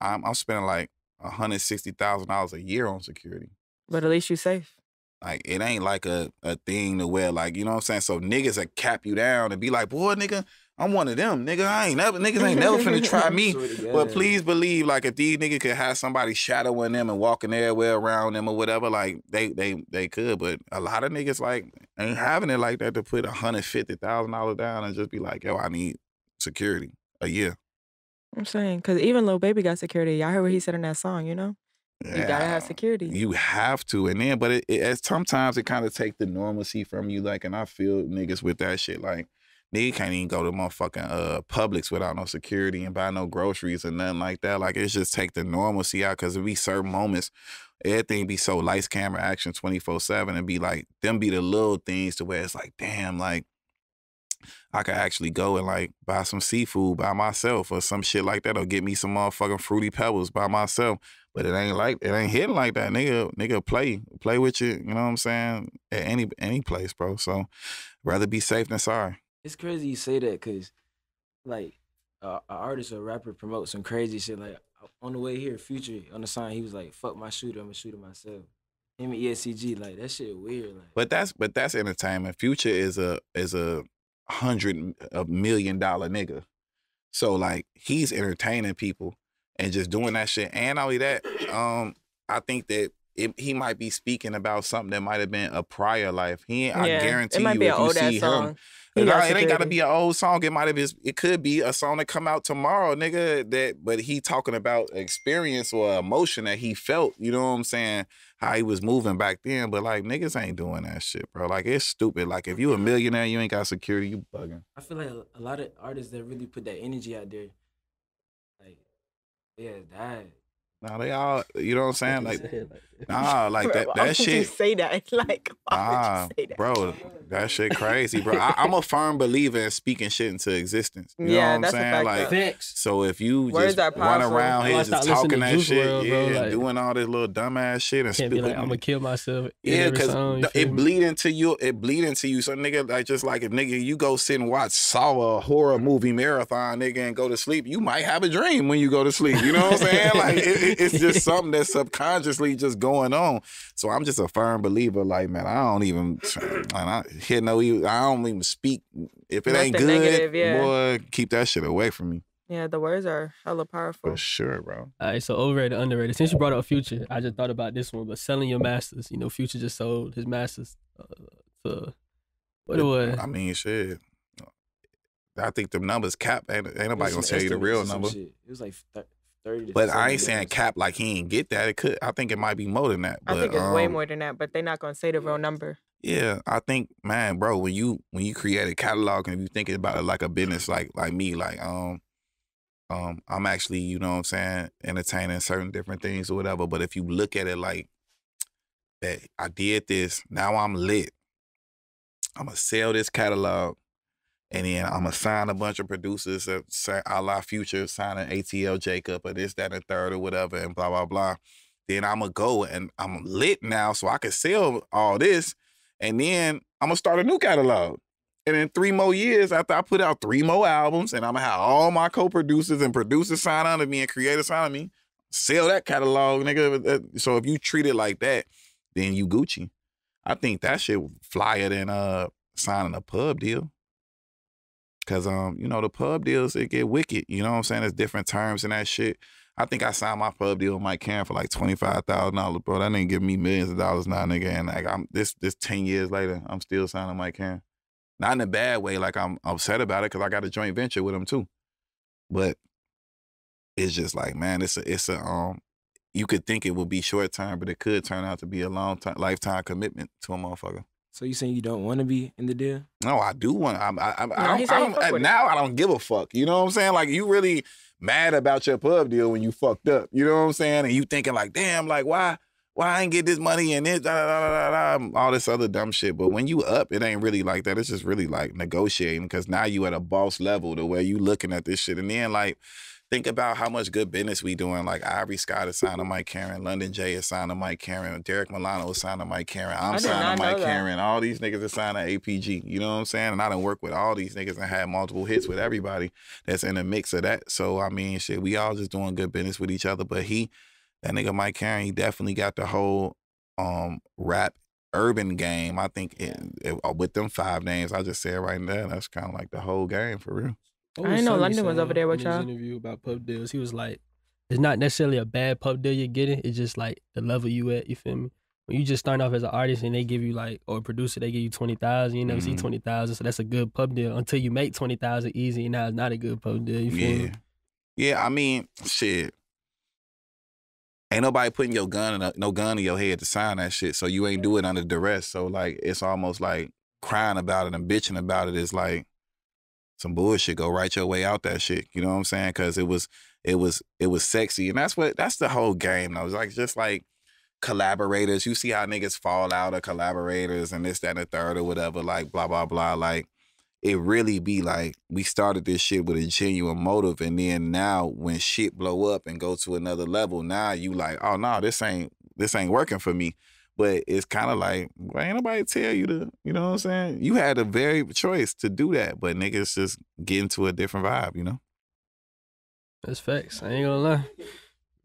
I'm spending like $160,000 a year on security. But at least you safe. Like, it ain't like a thing to wear, like, you know what I'm saying? So niggas that cap you down and be like, boy, nigga, I'm one of them, nigga. Niggas ain't never finna try me. But please believe, like, if these niggas could have somebody shadowing them and walking everywhere around them or whatever, like, they could. But a lot of niggas, like, ain't having it like that to put $150,000 down and just be like, yo, I need security a year. I'm saying, because even Lil Baby got security. Y'all heard what he said in that song, you know? Yeah, you gotta have security. You have to, and then, but it sometimes it kind of take the normalcy from you, like, and I feel niggas with that shit, like, nigga can't even go to motherfucking Publix without no security and buy no groceries or nothing like that. Like, it's just take the normalcy out, because it be certain moments, everything be so lights, camera, action, 24/7, and be like, them be the little things to where it's like, damn, like, I could actually go and like buy some seafood by myself or some shit like that, or get me some motherfucking Fruity Pebbles by myself. But it ain't hitting like that, nigga. Nigga play with you, you know what I'm saying? At any place, bro. So rather be safe than sorry. It's crazy you say that, cause like an artist or a rapper promotes some crazy shit. Like on the way here, Future on the sign, he was like, "Fuck my shooter, I'ma shoot him myself." Him and ESCG, like that shit weird. Like. But that's entertainment. Future is a $100 million nigga. So like he's entertaining people and just doing that shit. And not only that, I think that he might be speaking about something that might have been a prior life. I guarantee you, if you see him, it ain't gotta be an old song. It might have been, it could be a song that come out tomorrow, nigga. But he talking about experience or emotion that he felt. You know what I'm saying? How he was moving back then. But like niggas ain't doing that shit, bro. Like it's stupid. Like if you a millionaire, you ain't got security, you bugging. I feel like a lot of artists that really put that energy out there, like, yeah, died. Nah, they all, you know what I'm saying? Like nah, like bro, that shit. You say that? Like, why would you say that? Bro, that shit crazy, bro. I'm a firm believer in speaking shit into existence. You know what I'm saying? Like, so if you just run around here just talking that shit, doing all this little dumbass shit and speaking, like, I'm gonna kill myself. Yeah, because it bleed into you. It bleed into you. So nigga, like, just like if nigga, you go sit and watch Saw a horror movie marathon, nigga, and go to sleep, you might have a dream when you go to sleep. You know what I'm saying? Like, it's just something that's subconsciously just going on. So I'm just a firm believer. Like, man, I don't even, I don't even speak if it ain't good. Negative, boy, keep that shit away from me. Yeah, the words are hella powerful. For sure, bro. All right, so overrated, underrated. Since you brought up Future, I just thought about this one. But selling your masters, you know, Future just sold his masters to what it was. I mean, shit. I think the numbers cap. Ain't nobody gonna tell you the real number. Shit. It was like. But I ain't saying cap like he ain't get that. It could. I think it might be more than that. But, I think it's way more than that. But they're not gonna say the real number. Yeah, I think, man, bro, when you create a catalog and if you thinking about it like a business, like me, like I'm actually, you know what I'm saying, entertaining certain different things or whatever. But if you look at it like that, I did this. Now I'm lit. I'm gonna sell this catalog. And then I'm going to sign a bunch of producers that a la Future, signing ATL Jacob or this, that, and third or whatever, and blah, blah, blah. Then I'm going to go and I'm lit now so I can sell all this. And then I'm going to start a new catalog. And in 3 more years, after I put out 3 more albums and I'm going to have all my co-producers and producers sign under me and creators sign on me, sell that catalog, nigga. So if you treat it like that, then you Gucci. I think that shit flyer than signing a pub deal. Cause you know, the pub deals, it get wicked. You know what I'm saying? There's different terms and that shit. I think I signed my pub deal with Mike Cam for like $25,000, bro. That didn't give me millions of dollars now, nigga. And like I'm this 10 years later, I'm still signing Mike Cam. Not in a bad way, like I'm upset about it, cause I got a joint venture with him too. But it's just like, man, it's a you could think it would be short term, but it could turn out to be a long time, lifetime commitment to a motherfucker. So you saying you don't want to be in the deal? No, I do want to. I don't give a fuck. You know what I'm saying? Like, you really mad about your pub deal when you fucked up. You know what I'm saying? And you thinking like, damn, like, why I ain't get this money and this, all this other dumb shit. But when you up, it ain't really like that. It's just really like negotiating because now you at a boss level to where you looking at this shit. And then, like, think about how much good business we doing. Like, Ivory Scott is signing Mike Karen. London J is signing Mike Karen. Derek Milano is signing Mike Karen. I'm signing Mike Karen. All these niggas are signing APG. You know what I'm saying? And I done worked with all these niggas and had multiple hits with everybody that's in the mix of that. So, I mean, shit, we all just doing good business with each other. But that nigga Mike Karen, he definitely got the whole rap urban game. I think with them 5 names, I just said right there, that's kind of like the whole game for real. I didn't know London was over there with y'all. In his interview about pub deals, he was like, it's not necessarily a bad pub deal you're getting. It's just like the level you at, you feel me? When you just start off as an artist and they give you like, or a producer, they give you 20,000, you never see 20,000. So that's a good pub deal until you make 20,000 easy and now it's not a good pub deal, you feel me? Yeah, I mean, shit. Ain't nobody putting your gun no gun in your head to sign that shit. So you ain't do it under duress. So like, it's almost like crying about it and bitching about it is like, some bullshit. Go write your way out that shit. You know what I'm saying? Cause it was sexy. And that's the whole game though. It's like just like collaborators. You see how niggas fall out of collaborators and this, that, and the third or whatever, like blah, blah, blah. Like it really be like we started this shit with a genuine motive. And then now when shit blow up and go to another level, now you like, oh no, this ain't working for me. But it's kind of like, well, ain't nobody tell you to, you know what I'm saying? You had a very choice to do that, but niggas just get into a different vibe, you know? That's facts. I ain't gonna lie.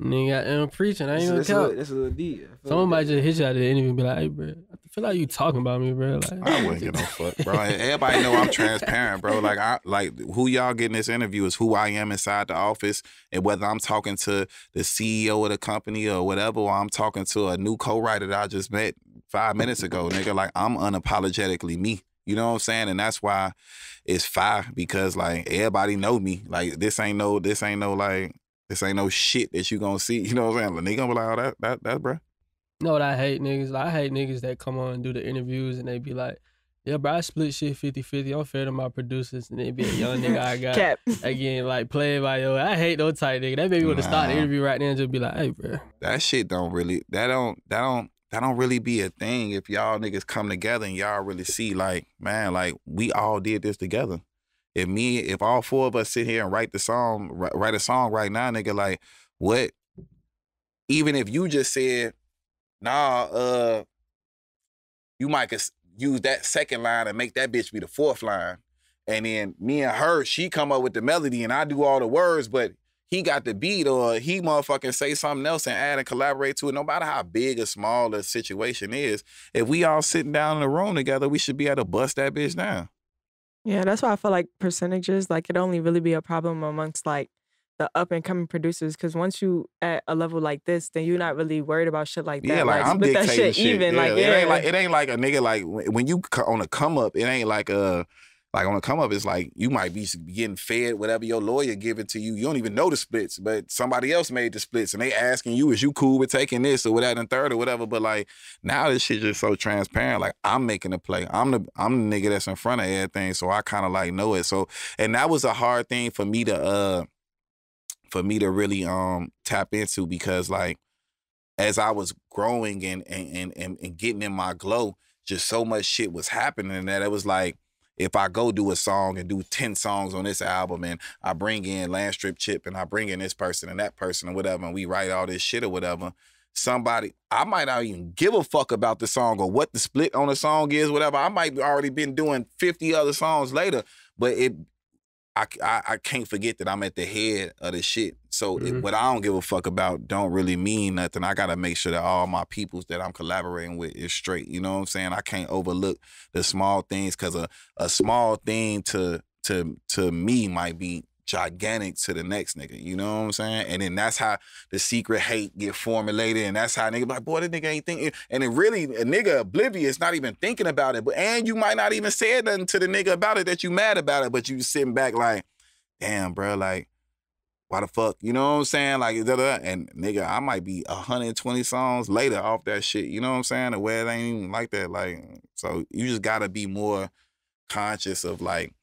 Nigga got them preaching. I ain't gonna tell you. That's a little deep. Somebody just hit you out of the interview and be like, hey, bro, I feel like you talking about me, bro. Like, I wouldn't give no fuck, bro. Everybody know I'm transparent, bro. Like, who y'all getting this interview is who I am inside the office and whether I'm talking to the CEO of the company or whatever, or I'm talking to a new co-writer that I just met 5 minutes ago, nigga. Like, I'm unapologetically me. You know what I'm saying? And that's why it's fire because, like, everybody know me. Like, this ain't no shit that you gonna see. You know what I'm saying? Nigga gonna be like, oh, that, bro. You know what I hate, niggas? Like, I hate niggas that come on and do the interviews and they be like, Yeah, bro, I split shit 50-50. I'm fair to my producers and they be a young nigga I got. Cap. Again, like, playing by yo. I hate those type nigga. That baby would have started the interview right there and just be like, hey, bro. That shit don't really, that don't really be a thing if y'all niggas come together and y'all really see, like, man, like, we all did this together. If all four of us sit here and write a song right now, nigga, like, what? Even if you just said, nah, you might use that second line and make that bitch be the fourth line. And then me and her, she come up with the melody and I do all the words, but he got the beat or he motherfucking say something else and add and collaborate to it. No matter how big or small the situation is, if we all sitting down in a room together, we should be able to bust that bitch down. Yeah, that's why I feel like percentages, like it only really be a problem amongst like the up and coming producers, because once you at a level like this, then you're not really worried about shit like that. Yeah, like I'm dictating that shit. Even, yeah, like, yeah. It ain't like a nigga like when you on a come up. It ain't like a on a come up. It's like you might be getting fed whatever your lawyer giving to you. You don't even know the splits, but somebody else made the splits and they asking you, is you cool with taking this or whatever and third or whatever. But like now this shit just so transparent. Like I'm making a play. I'm the nigga that's in front of everything, so I kind of like know it. So and that was a hard thing for me to really tap into, because like as I was growing and getting in my glow, just so much shit was happening that it was like, if I go do a song and do 10 songs on this album and I bring in Landstrip Chip and I bring in this person and that person or whatever and we write all this shit or whatever, somebody, I might not even give a fuck about the song or what the split on the song is, whatever. I might already been doing 50 other songs later, but I can't forget that I'm at the head of the shit. So what I don't give a fuck about don't really mean nothing. I got to make sure that all my peoples that I'm collaborating with is straight. You know what I'm saying? I can't overlook the small things, because a small thing to me might be gigantic to the next nigga. You know what I'm saying? And then that's how the secret hate get formulated, and that's how nigga be like, boy, that nigga ain't thinking. And then really, a nigga oblivious, not even thinking about it. But and you might not even say nothing to the nigga about it that you mad about it, but you sitting back like, damn, bro, like, why the fuck? You know what I'm saying? Like, and nigga, I might be 120 songs later off that shit. You know what I'm saying? The way it ain't even like that. Like, so you just gotta be more conscious of like,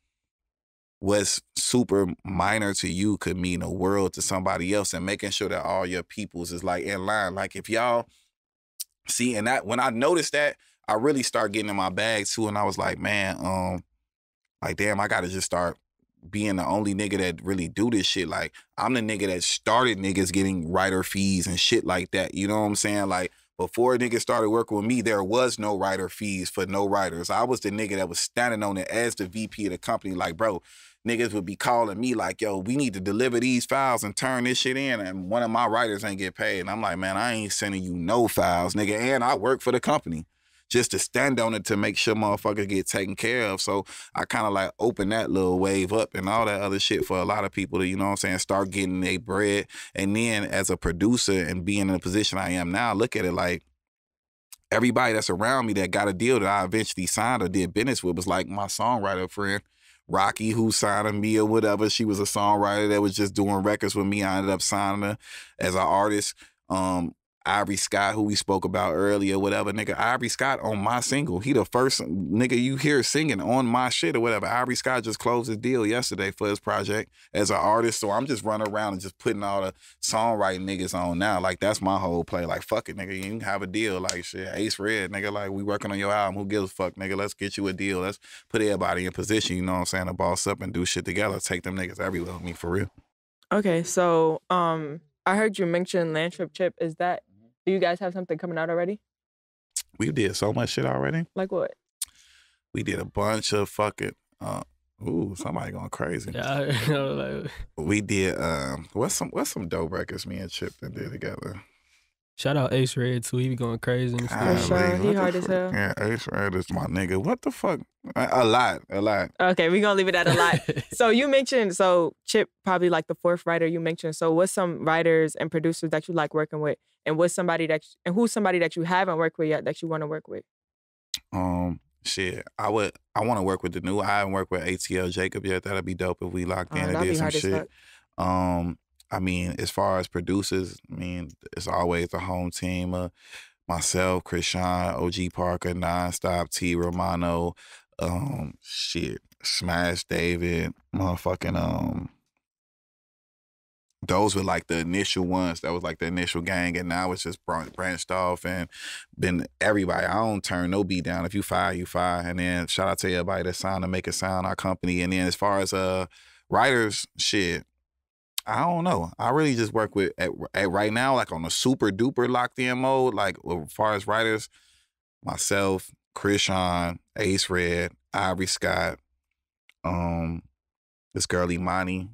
what's super minor to you could mean a world to somebody else, and making sure that all your peoples is like in line. Like if y'all see, and that when I noticed that, I really start getting in my bag too, and I was like, man, like damn, I gotta just start being the only nigga that really do this shit. Like I'm the nigga that started niggas getting writer fees and shit like that. You know what I'm saying? Like before niggas started working with me, there was no writer fees for no writers. I was the nigga that was standing on it as the VP of the company. Like, bro, niggas would be calling me like, yo, we need to deliver these files and turn this shit in, and one of my writers ain't get paid. And I'm like, man, I ain't sending you no files, nigga. And I work for the company just to stand on it to make sure motherfuckers get taken care of. So I kind of like open that little wave up and all that other shit for a lot of people to, you know what I'm saying, start getting their bread. And then as a producer and being in the position I am now, I look at it like everybody that's around me that got a deal that I eventually signed or did business with was like my songwriter friend, Rocky, who signed me or whatever. She was a songwriter that was just doing records with me. I ended up signing her as an artist. Ivory Scott, who we spoke about earlier, whatever, nigga. Ivory Scott on my single. He the first nigga you hear singing on my shit or whatever. Ivory Scott just closed his deal yesterday for his project as an artist. So I'm just running around and just putting all the songwriting niggas on now. Like, that's my whole play. Like, fuck it, nigga. You can have a deal. Like, shit, Ace Red, nigga. Like, we working on your album. Who gives a fuck, nigga? Let's get you a deal. Let's put everybody in position, you know what I'm saying, to boss up and do shit together. Take them niggas everywhere with me, for real. Okay, so I heard you mention Landstrip Chip. Is that... do you guys have something coming out already? We did so much shit already. Like what? We did a bunch of fucking... ooh, somebody going crazy. Yeah, I know, like... we did... what's some dope records me and Chip did together? Shout out Ace Red, too. He be going crazy. And stuff. For sure. He hard as hell. Yeah, Ace Red is my nigga. What the fuck? A lot. Okay, we gonna leave it at a lot. So you mentioned... so Chip, probably like the fourth writer you mentioned. So what's some writers and producers that you like working with? And who's somebody that you haven't worked with yet that you want to work with? Shit, I want to work with the new. I haven't worked with ATL Jacob yet. That'd be dope if we locked in and did some shit. I mean, as far as producers, I mean, it's always the home team. Myself, Krishan, OG Parker, Nonstop, T Romano, shit, Smash David, motherfucking, those were like the initial ones. That was like the initial gang, and now it's just branched off and been everybody. I don't turn no beat down. If you fire, you fire. And then shout out to everybody that signed to Make It Sound, our company. And then as far as writers, shit, I don't know. I really just work with, at right now, like on a super duper locked in mode, like as far as writers, myself, Krishan, Ace Red, Ivory Scott, this girl Imani.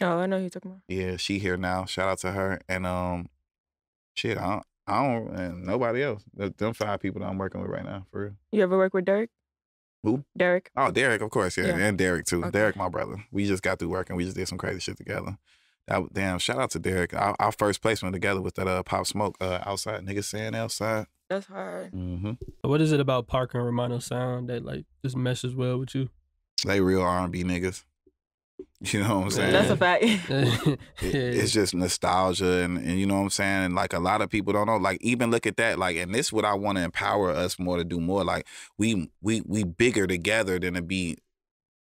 Oh, I know who you're talking about. Yeah, she here now. Shout out to her. And shit, I don't and nobody else. Them five people that I'm working with right now, for real. You ever work with Derek? Who? Derek. Oh, Derek, of course, yeah. And Derek too. Okay. Derek, my brother. We just got through working. We just did some crazy shit together. That, damn, shout out to Derek. Our first placement together was that Pop Smoke Outside. Niggas Saying Outside. That's hard. Mm-hmm. What is it about Parker and Romano sound that like just meshes well with you? They real R&B niggas. You know what I'm saying? That's a fact. It's just nostalgia and you know what I'm saying? And like a lot of people don't know, like even look at that, like, and this is what I want to empower us more to do more. Like we bigger together than to be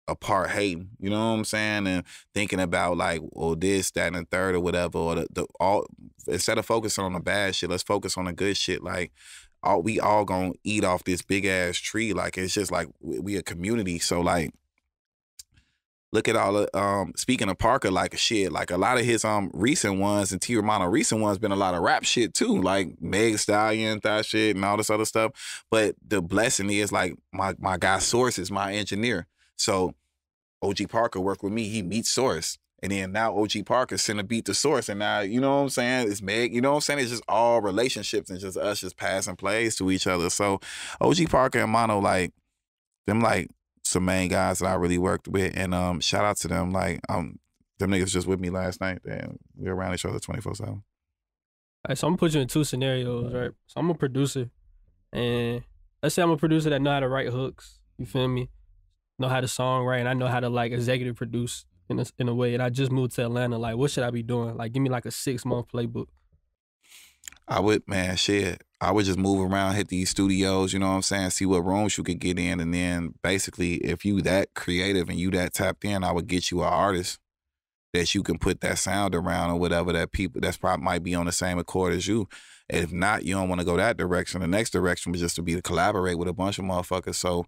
apart hating, you know what I'm saying? And thinking about like, well, this, that, and the third or whatever, or the all, instead of focusing on the bad shit, let's focus on the good shit. Like, we all gonna eat off this big ass tree. Like, it's just like, we a community. So like, look at all the, speaking of Parker, like shit, like a lot of his recent ones and T Romano recent ones been a lot of rap shit too, like Meg Stallion, that shit and all this other stuff. But the blessing is like my guy Source is my engineer. So OG Parker worked with me, he meets Source. And then now OG Parker sent a beat to Source. And now, you know what I'm saying? It's Meg, you know what I'm saying? It's just all relationships and just us just passing plays to each other. So OG Parker and Mono, like, them like, some main guys that I really worked with, and shout out to them. Like them niggas just with me last night, and we were around each other 24/7. All right, so I'm gonna put you in two scenarios, right? So I'm a producer, and let's say I'm a producer that know how to write hooks. You feel me? Know how to songwrite, and I know how to like executive produce in a way. And I just moved to Atlanta. Like, what should I be doing? Like, give me like a 6-month playbook. I would, man, shit. I would just move around, hit these studios, you know what I'm saying, see what rooms you could get in. And then basically, if you that creative and you that tapped in, I would get you an artist that you can put that sound around or whatever that people, that's probably might be on the same accord as you. And if not, you don't want to go that direction. The next direction was just to be to collaborate with a bunch of motherfuckers so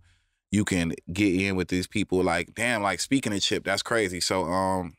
you can get in with these people. Like, damn, like speaking of Chip, that's crazy. So,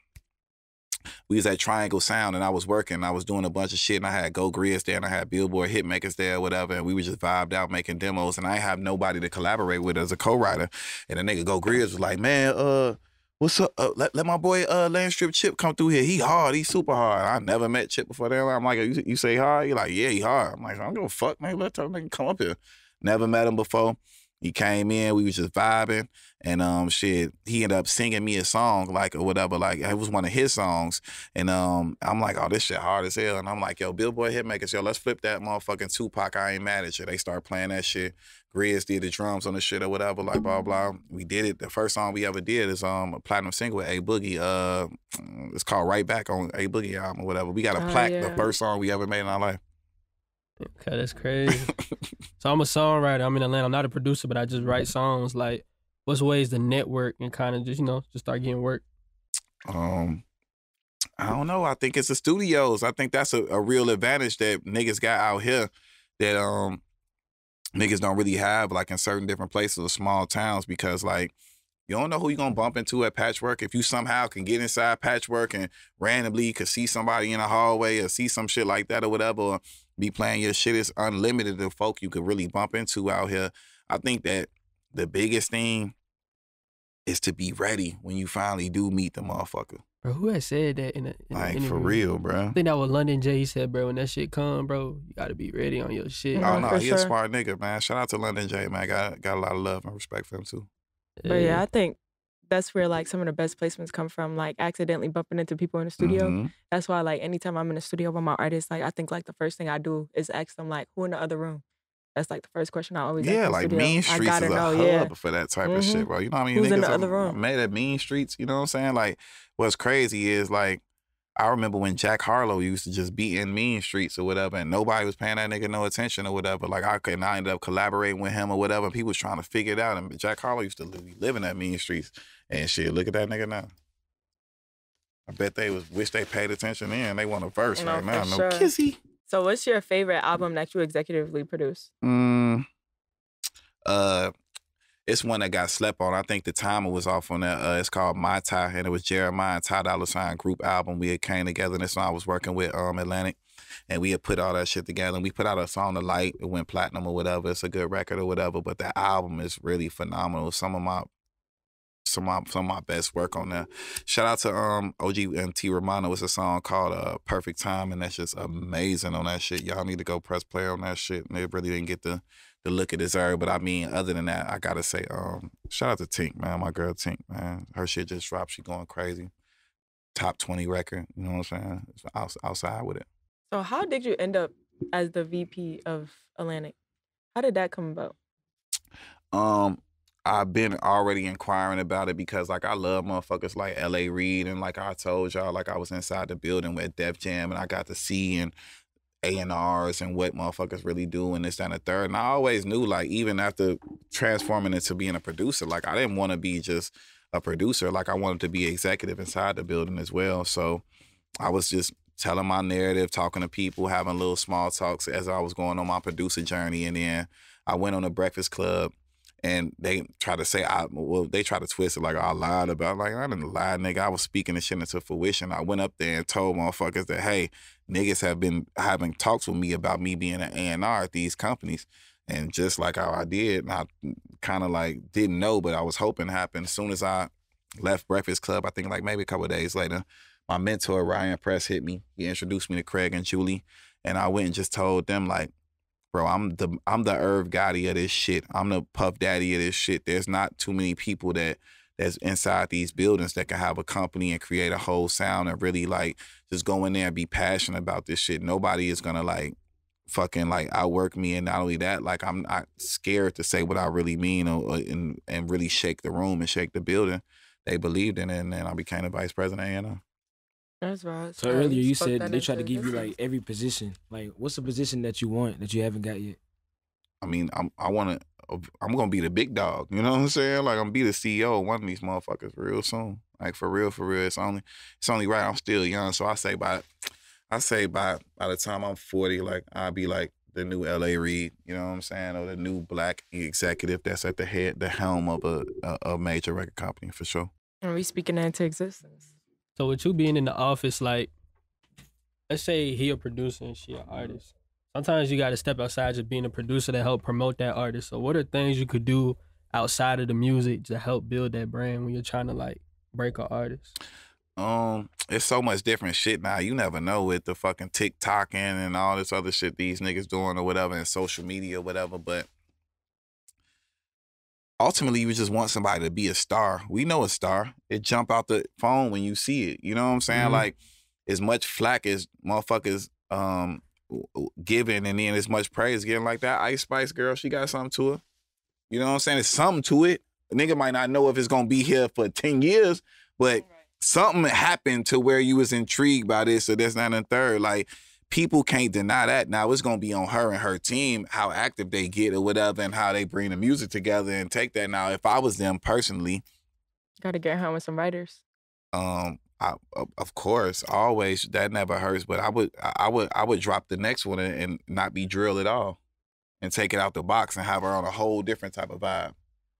we was at Triangle Sound, and I was working. I was doing a bunch of shit, and I had Go Grizz there, and I had Billboard Hitmakers there, whatever, and we were just vibed out making demos, and I have nobody to collaborate with as a co-writer. And the nigga Go Grizz was like, man, what's up? Let my boy Landstrip Chip come through here. He hard. He super hard. I never met Chip before that. I'm like, you say hard? He like, yeah, he hard. I'm like, I don't give a fuck, man. Let that nigga come up here. Never met him before. He came in, we was just vibing, and shit, he ended up singing me a song, like, or whatever, like, it was one of his songs, and I'm like, oh, this shit hard as hell, and I'm like, yo, Billboard Hitmakers, yo, let's flip that motherfucking Tupac, I Ain't Mad At You. They start playing that shit. Grizz did the drums on the shit or whatever, like, blah, blah. We did it. The first song we ever did is a platinum single with A Boogie. It's called Right Back on A Boogie album or whatever. We got a plaque, yeah. The first song we ever made in our life. Okay, that's crazy. So I'm a songwriter. I'm in Atlanta. I'm not a producer, but I just write songs. Like, what's ways to network and kind of just, you know, just start getting work? I don't know. I think it's the studios. I think that's a real advantage that niggas got out here that niggas don't really have, like in certain different places or small towns, because like you don't know who you're going to bump into at Patchwork. If you somehow can get inside Patchwork and randomly could see somebody in a hallway or see some shit like that or whatever, or be playing your shit, it's unlimited the folk you could really bump into out here. I think that the biggest thing is to be ready when you finally do meet the motherfucker. Bro, who has said that in like, for real, bro? I think that was London Jay. He said, bro, when that shit come, bro, you got to be ready on your shit. Oh, no, he's a smart nigga, man. Shout out to London Jay, man. Got a lot of love and respect for him, too. But yeah, I think that's where like some of the best placements come from, like accidentally bumping into people in the studio. Mm-hmm. That's why like anytime I'm in the studio with my artists, like I think like the first thing I do is ask them like, who in the other room? That's like the first question I always ask. Yeah, like studio. Mean Streets is a hub for that type of shit, bro. You know what I mean? Who's in the other room? Made at Mean Streets, you know what I'm saying? Like what's crazy is like I remember when Jack Harlow used to just be in mean streets or whatever, and nobody was paying that nigga no attention or whatever. Like, I ended up collaborating with him or whatever, and people was trying to figure it out. And Jack Harlow used to live in that mean streets and shit. Look at that nigga now. I bet they wish they paid attention then. They want a verse right now. No kissy. So what's your favorite album that you executively produced? It's one that got slept on. I think the timer was off on that. It's called My Ty, and it was Jeremiah and Ty Dolla $ign group album. We had came together, and this song I was working with Atlantic, and we had put all that shit together. And we put out a song, The Light. It went platinum or whatever. It's a good record or whatever, but the album is really phenomenal. Some of my best work on there. Shout out to OG and T Romano. It's a song called Perfect Time, and that's just amazing on that shit. Y'all need to go press play on that shit. And they really didn't get the look it deserved. But I mean, other than that, I gotta say, shout out to Tink, man, my girl Tink, man. Her shit just dropped. She going crazy. Top 20 record, you know what I'm saying? Outside with it. So how did you end up as the VP of Atlantic? How did that come about? I've been already inquiring about it because, like, I love motherfuckers like L.A. Reid, and like I told y'all, like I was inside the building with Def Jam, and I got to see and A&Rs and what motherfuckers really do and this, that, and the third. And I always knew, like, even after transforming into being a producer, like, I didn't want to be just a producer. Like, I wanted to be executive inside the building as well. So I was just telling my narrative, talking to people, having little small talks as I was going on my producer journey. And then I went on a Breakfast Club. And they try to say, they try to twist it like I lied about. Like, I didn't lie, nigga. I was speaking this shit into fruition. I went up there and told motherfuckers that, hey, niggas have been having talks with me about me being an A&R at these companies. And just like how I did, and I kind of like didn't know, but I was hoping it happened. As soon as I left Breakfast Club, I think like maybe a couple of days later, my mentor, Ryan Press, hit me. He introduced me to Craig and Julie. And I went and just told them, like, bro, I'm the Irv Gotti of this shit. I'm the Puff Daddy of this shit. There's not too many people that's inside these buildings that can have a company and create a whole sound and really, like, just go in there and be passionate about this shit. Nobody is gonna, like, fucking, like, outwork me. And not only that, like, I'm not scared to say what I really mean and really shake the room and shake the building. They believed in it, and then I became the vice president of A&R. That's right. So earlier you said they tried to give you like every position. Like, what's the position that you want that you haven't got yet? I mean, I'm gonna be the big dog. You know what I'm saying? Like, I'm gonna be the CEO of one of these motherfuckers real soon. Like, for real. It's only right. I'm still young, so I say by the time I'm 40, like, I'll be like the new L.A. Reid, you know what I'm saying, or the new black executive that's at the helm of a major record company for sure. And we speaking that into existence. So with you being in the office, like, let's say he a producer and she an artist. Sometimes you got to step outside just being a producer to help promote that artist. So what are things you could do outside of the music to help build that brand when you're trying to, like, break an artist? It's so much different shit now. You never know with the fucking TikTok and all this other shit these niggas doing or whatever, and social media or whatever, but ultimately, you just want somebody to be a star. We know a star. It jump out the phone when you see it. You know what I'm saying? Mm-hmm. Like, as much flack as motherfuckers giving, and then as much praise getting, like that Ice Spice girl, she got something to her. You know what I'm saying? There's something to it. A nigga might not know if it's going to be here for 10 years, but something happened to where you was intrigued by this or this, that, and the third. Like, people can't deny that. Now it's going to be on her and her team how active they get or whatever and how they bring the music together and take that. Now, if I was them personally, got to get home with some writers. Of course, always. That never hurts. But I would drop the next one and not be drilled at all and take it out the box and have her on a whole different type of vibe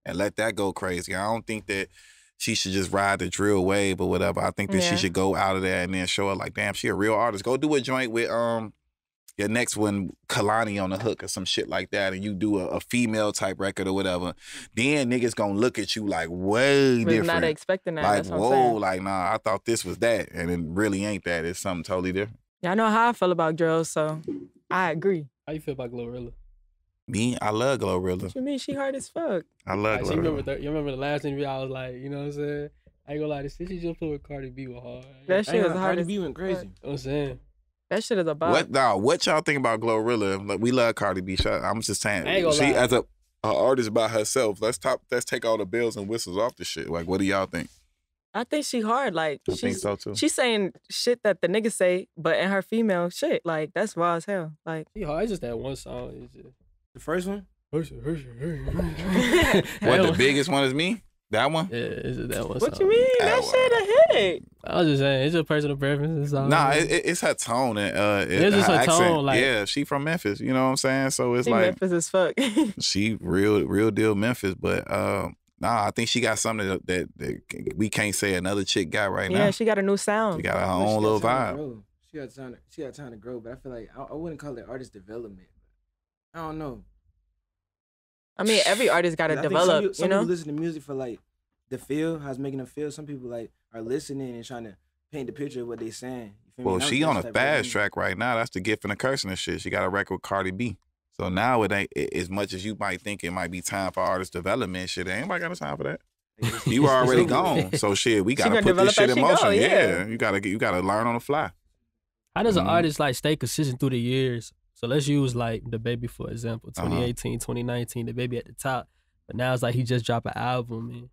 and let that go crazy. I don't think that she should just ride the drill wave or whatever. I think that she should go out of there and then show her, like, damn, she a real artist. Go do a joint with your next one, Kalani on the hook or some shit like that, and you do a female type record or whatever. Then niggas gonna look at you like way different. Not expecting that. Like, that's what whoa, I'm like, nah, I thought this was that, and it really ain't that. It's something totally different. Yeah, I know how I feel about drills, so I agree. How you feel about Glorilla? Me, I love Glorilla. What you mean? She hard as fuck. I love Glorilla. You remember the last interview? I was like, you know what I'm saying? I ain't gonna lie, this shit she just put with Cardi B was hard. That shit was hard. Cardi B went crazy. You know what I'm saying? That shit is a bop. What y'all think about Glorilla? We love Cardi B. I'm just saying, she as a artist by herself. Let's take all the bells and whistles off the shit. Like, what do y'all think? I think she hard. Like, I think so too. She's saying shit that the niggas say, but in her female shit, like that's raw as hell. Like, she hard. It's just that one song. It's just... The first one. What the biggest one is me? That one? Yeah, it's just that one. What song. You mean? That shit a hit. I was just saying, it's your personal preference. Nah, it's her tone and it's just her accent. Tone. Like, yeah, she from Memphis. You know what I'm saying? So it's like Memphis as fuck. She real deal Memphis, but. Nah, I think she got something that we can't say another chick got right now. Yeah, she got a new sound. She got her own little vibe. She got time to grow, but I feel like I wouldn't call it artist development. I don't know. I mean, every artist got to develop, you know? Some people listen to music for like the feel, how it's making them feel. Some people like are listening and trying to paint the picture of what they're saying. Well, she on a fast track right now. That's the gift and the curse and the shit. She got a record with Cardi B. So now it ain't as much as you might think. It might be time for artist development shit. Ain't nobody got no time for that. You are already gone. So shit, we gotta put this shit in motion. Yeah, you gotta learn on the fly. How does an artist like stay consistent through the years? So let's use like the baby for example. 2018, 2019, the baby at the top. But now it's like he just dropped an album and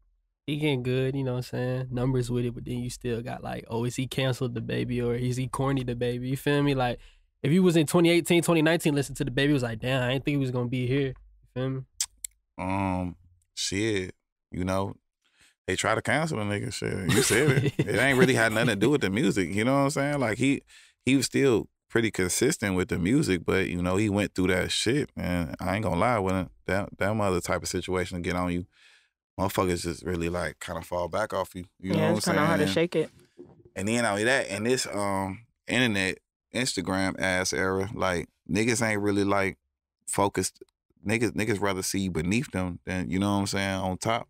he getting good. You know what I'm saying? Numbers with it, but then you still got like, oh, is he canceled the baby or is he corny the baby? You feel me? Like. If you was in 2018, 2019, listen to the baby, it was like, damn, I didn't think he was gonna be here. You feel me? Shit, you know, they try to cancel the nigga. Shit, you said it. It ain't really had nothing to do with the music. You know what I'm saying? Like he was still pretty consistent with the music, but you know he went through that shit. And I ain't gonna lie, when that other type of situation to get on you, motherfuckers just really like kind of fall back off you. You know what I'm saying? Yeah, it's kind of hard to shake it. And then all of that, and this internet. Instagram ass era, like niggas ain't really like focused. Niggas rather see you beneath them than, you know what I'm saying, on top.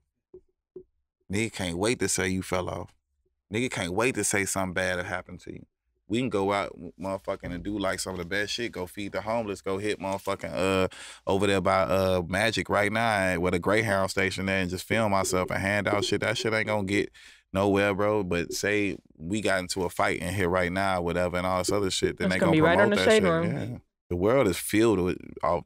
Nigga can't wait to say you fell off. Nigga can't wait to say something bad that happened to you. We can go out motherfucking and do like some of the best shit, go feed the homeless, go hit motherfucking over there by Magic right now with a Greyhound station there and just film myself and hand out shit. That shit ain't gonna get nowhere, bro. But say we got into a fight in here right now, or whatever, and all this other shit, then they gonna promote right on the that shit. Yeah. The world is fueled off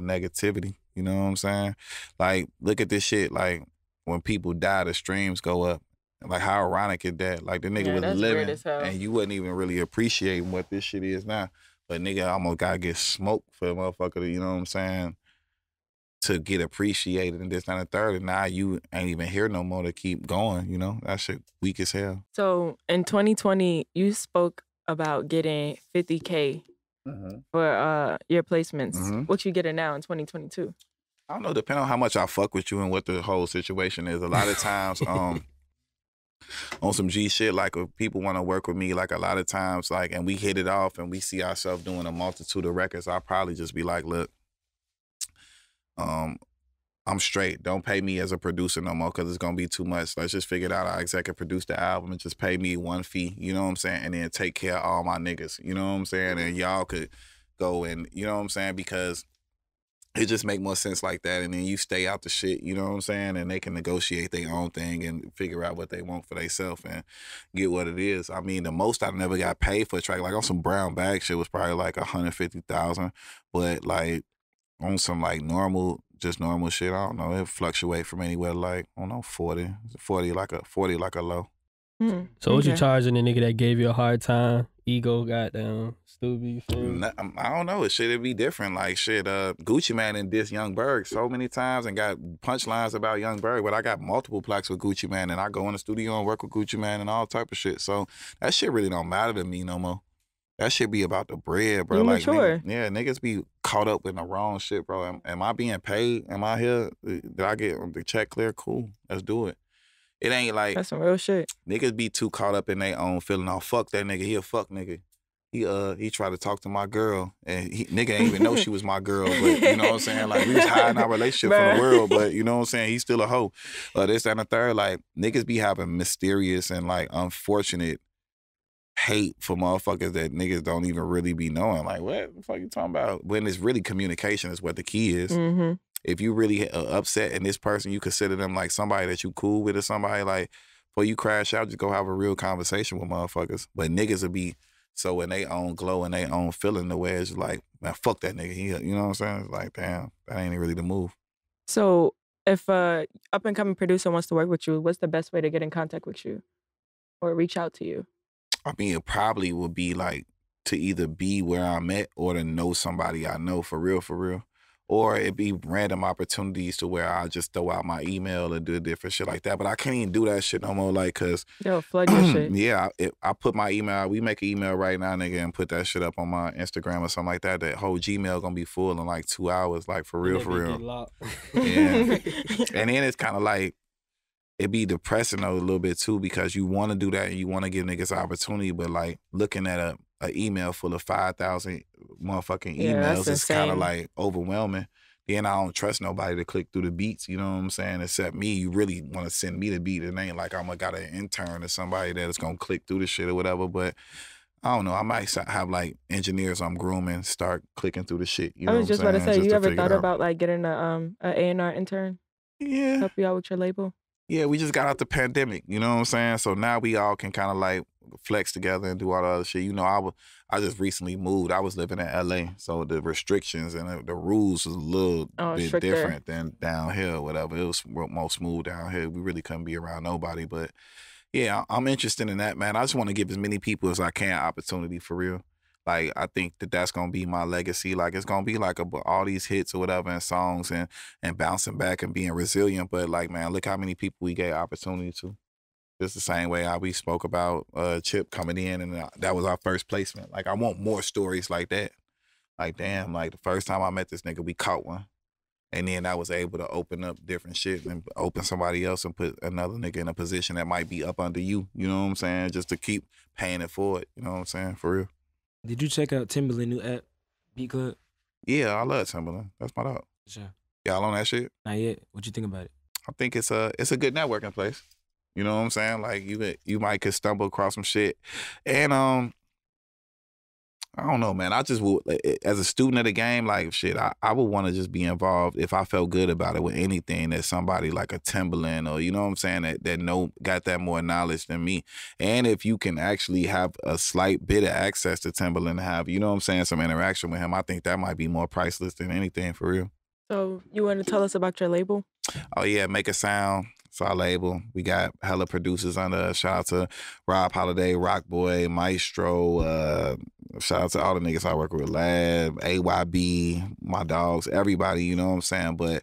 negativity. You know what I'm saying? Like, look at this shit. Like, when people die, the streams go up. Like, how ironic is that? Like, the nigga was living, and you wouldn't even really appreciate what this shit is now. But nigga almost gotta get smoked for a motherfucker. You know what I'm saying? To get appreciated and this, that, and the third, and now you ain't even here no more to keep going, you know? That shit weak as hell. So in 2020, you spoke about getting 50K for your placements. What you getting now in 2022? I don't know, depending on how much I fuck with you and what the whole situation is. A lot of times, on some G shit, like if people want to work with me, like a lot of times, like, and we hit it off and we see ourselves doing a multitude of records, I'll probably just be like, look, I'm straight. Don't pay me as a producer no more because it's going to be too much. Let's just figure it out how executive produce the album and just pay me one fee, you know what I'm saying? And then take care of all my niggas, you know what I'm saying? And y'all could go and, you know what I'm saying? Because it just make more sense like that. And then you stay out the shit, you know what I'm saying? And they can negotiate their own thing and figure out what they want for themselves and get what it is. I mean, the most I never got paid for a track, like on some brown bag shit was probably like $150,000, but like, on some like normal shit, I don't know. It fluctuate from anywhere like, I don't know, 40 like a low. So what you charging the nigga that gave you a hard time? Ego, goddamn, Stubby, food. I don't know. Shit, it be different. Like shit, Gucci Man and dissed Young Berg so many times and got punchlines about Young Berg, but I got multiple plaques with Gucci Man and I go in the studio and work with Gucci Man and all type of shit. So that shit really don't matter to me no more. That shit be about the bread, bro. Like, nigga, yeah, niggas be caught up in the wrong shit, bro. Am I being paid? Am I here? Did I get the check clear? Cool. Let's do it. It ain't like... That's some real shit. Niggas be too caught up in their own feeling. Oh, fuck that nigga. He a fuck nigga. He tried to talk to my girl, and nigga ain't even know she was my girl. But you know what I'm saying? Like, we was hiding our relationship from the world, but you know what I'm saying? He's still a hoe. This and the third, like, niggas be having mysterious and, like, unfortunate hate for motherfuckers that niggas don't even really be knowing. Like, what the fuck you talking about? When it's really communication is what the key is. If you really are upset and this person, you consider them like somebody that you cool with or somebody, like, before you crash out, just go have a real conversation with motherfuckers. But niggas will be so in their own glow and their own feeling the way it's like, man, fuck that nigga. You know what I'm saying? It's like, damn, that ain't really the move. So if an up-and-coming producer wants to work with you, what's the best way to get in contact with you? or reach out to you? I mean, it probably would be like to either be where I'm at or to know somebody I know for real. Or it'd be random opportunities to where I just throw out my email and do different shit like that. But I can't even do that shit no more, like, because... Yo, flood your shit. Yeah, I put my email... We make an email right now, nigga, and put that shit up on my Instagram or something like that. That whole Gmail gonna be full in, like, 2 hours, like, for real. Yeah. And then it's kind of like... It be depressing, though, a little bit, too, because you want to do that and you want to give niggas opportunity, but, like, looking at an email full of 5,000 motherfucking emails, it's kind of like overwhelming. Then I don't trust nobody to click through the beats, you know what I'm saying? Except me, you really want to send me the beat. It ain't like I'm got an intern or somebody that's going to click through the shit or whatever. But I don't know. I might have like engineers I'm grooming start clicking through the shit. You know what I'm saying? I was just about to say, you ever thought about like getting an A&R intern? Yeah. Help you out with your label? Yeah, we just got out the pandemic, you know what I'm saying? So now we all can kind of like flex together and do all the other shit. You know, I just recently moved. I was living in LA, so the restrictions and the rules was a little bit different than down here or whatever. It was more smooth down here. We really couldn't be around nobody. But yeah, I'm interested in that, man. I just want to give as many people as I can opportunity, for real. Like, I think that's going to be my legacy. Like, it's going to be like all these hits or whatever and songs and bouncing back and being resilient. But, like, man, look how many people we gave opportunity to. Just the same way we spoke about Chip coming in, and that was our first placement. Like, I want more stories like that. Like, damn, like, the first time I met this nigga, we caught one. And then I was able to open up different shit and open somebody else and put another nigga in a position that might be up under you. You know what I'm saying? Just to keep paying it forward. You know what I'm saying? For real. Did you check out Timberland's new app, Beat Club? Yeah, I love Timberland. That's my dog. Sure. Y'all on that shit? Not yet. What you think about it? I think it's a good networking place. You know what I'm saying? Like, you might could stumble across some shit. And I don't know, man. I just would, as a student of the game, like, shit, I would want to just be involved if I felt good about it with anything that somebody like a Timberland or, you know what I'm saying, that got that more knowledge than me. And if you can actually have a slight bit of access to Timberland to have, you know what I'm saying, some interaction with him, I think that might be more priceless than anything, for real. So you want to tell us about your label? Oh, yeah, Make a Sound. It's our label. We got hella producers under us. Shout out to Rob Holiday, Rock Boy, Maestro. Shout out to all the niggas I work with. Lab, AYB, my dogs, everybody, you know what I'm saying? But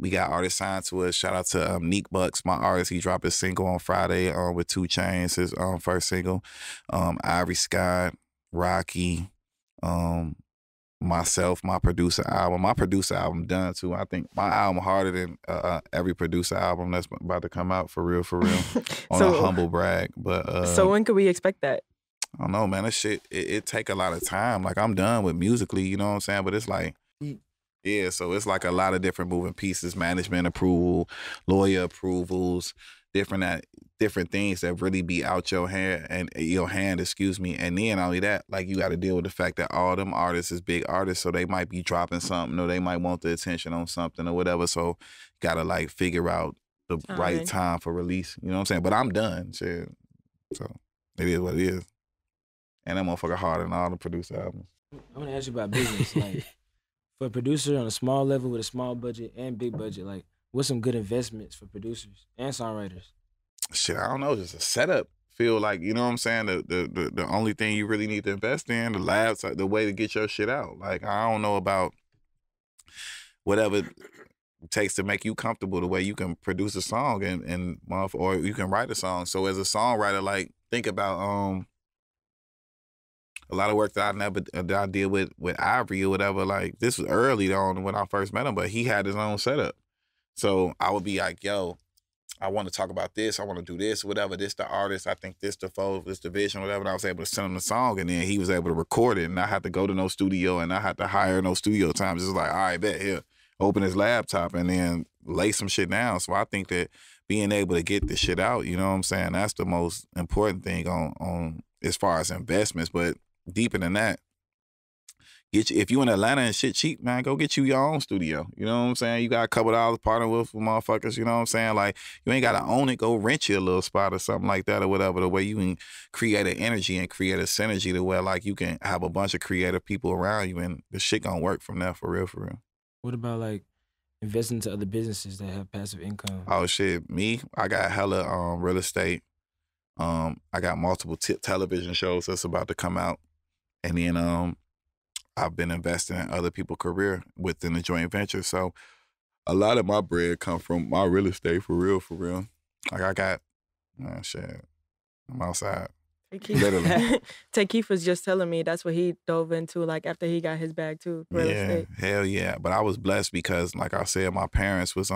we got artists signed to us. Shout out to Neek Bucks, my artist. He dropped his single on Friday with 2 Chainz, his first single. Ivory Scott, Rocky, myself, my producer album done too. I think my album harder than every producer album that's about to come out, for real on so, a humble brag. But so when could we expect that? I don't know, man. That shit it take a lot of time. Like, I'm done with musically, you know what I'm saying, but it's like, yeah, so it's like a lot of different moving pieces, management approval, lawyer approvals, different things that really be out your hand, excuse me. And then not only that, like, you got to deal with the fact that all them artists is big artists, so they might be dropping something or they might want the attention on something or whatever. So got to like figure out the right time for release. You know what I'm saying? But I'm done, shit. So it is what it is. And that motherfucker harder than all the producer albums. I want to ask you about business. Like, for a producer on a small level with a small budget and big budget, like, what's some good investments for producers and songwriters? Shit, I don't know. Just a setup. Feel like, you know what I'm saying? The only thing you really need to invest in, the labs, like, the way to get your shit out. Like, I don't know about whatever it takes to make you comfortable, the way you can produce a song and or you can write a song. So as a songwriter, like, think about a lot of work that I did with Ivory or whatever. Like, this was early on when I first met him, but he had his own setup. So I would be like, yo, I want to talk about this. I want to do this, whatever. This the artist. I think this the fold, this the vision, whatever. And I was able to send him the song, and then he was able to record it, and I had to go to no studio, and I had to hire no studio time. Just like, all right, bet, here. Open his laptop and then lay some shit down. So I think that being able to get this shit out, you know what I'm saying, that's the most important thing on as far as investments. But deeper than that, if you in Atlanta and shit cheap, man, go get you your own studio. You know what I'm saying? You got a couple dollars partner with motherfuckers, you know what I'm saying? Like, you ain't got to own it. Go rent you a little spot or something like that or whatever, the way you can create an energy and create a synergy to where, like, you can have a bunch of creative people around you and the shit gonna work from there, for real. What about, like, investing to other businesses that have passive income? Oh, shit. Me? I got hella real estate. I got multiple television shows that's about to come out. And then I've been investing in other people's career within the joint venture. So a lot of my bread come from my real estate, for real, for real. Like I got, oh, shit, I'm outside. Literally. Takef was just telling me that's what he dove into, like after he got his bag too. Real estate. Hell yeah. But I was blessed because, like I said, my parents was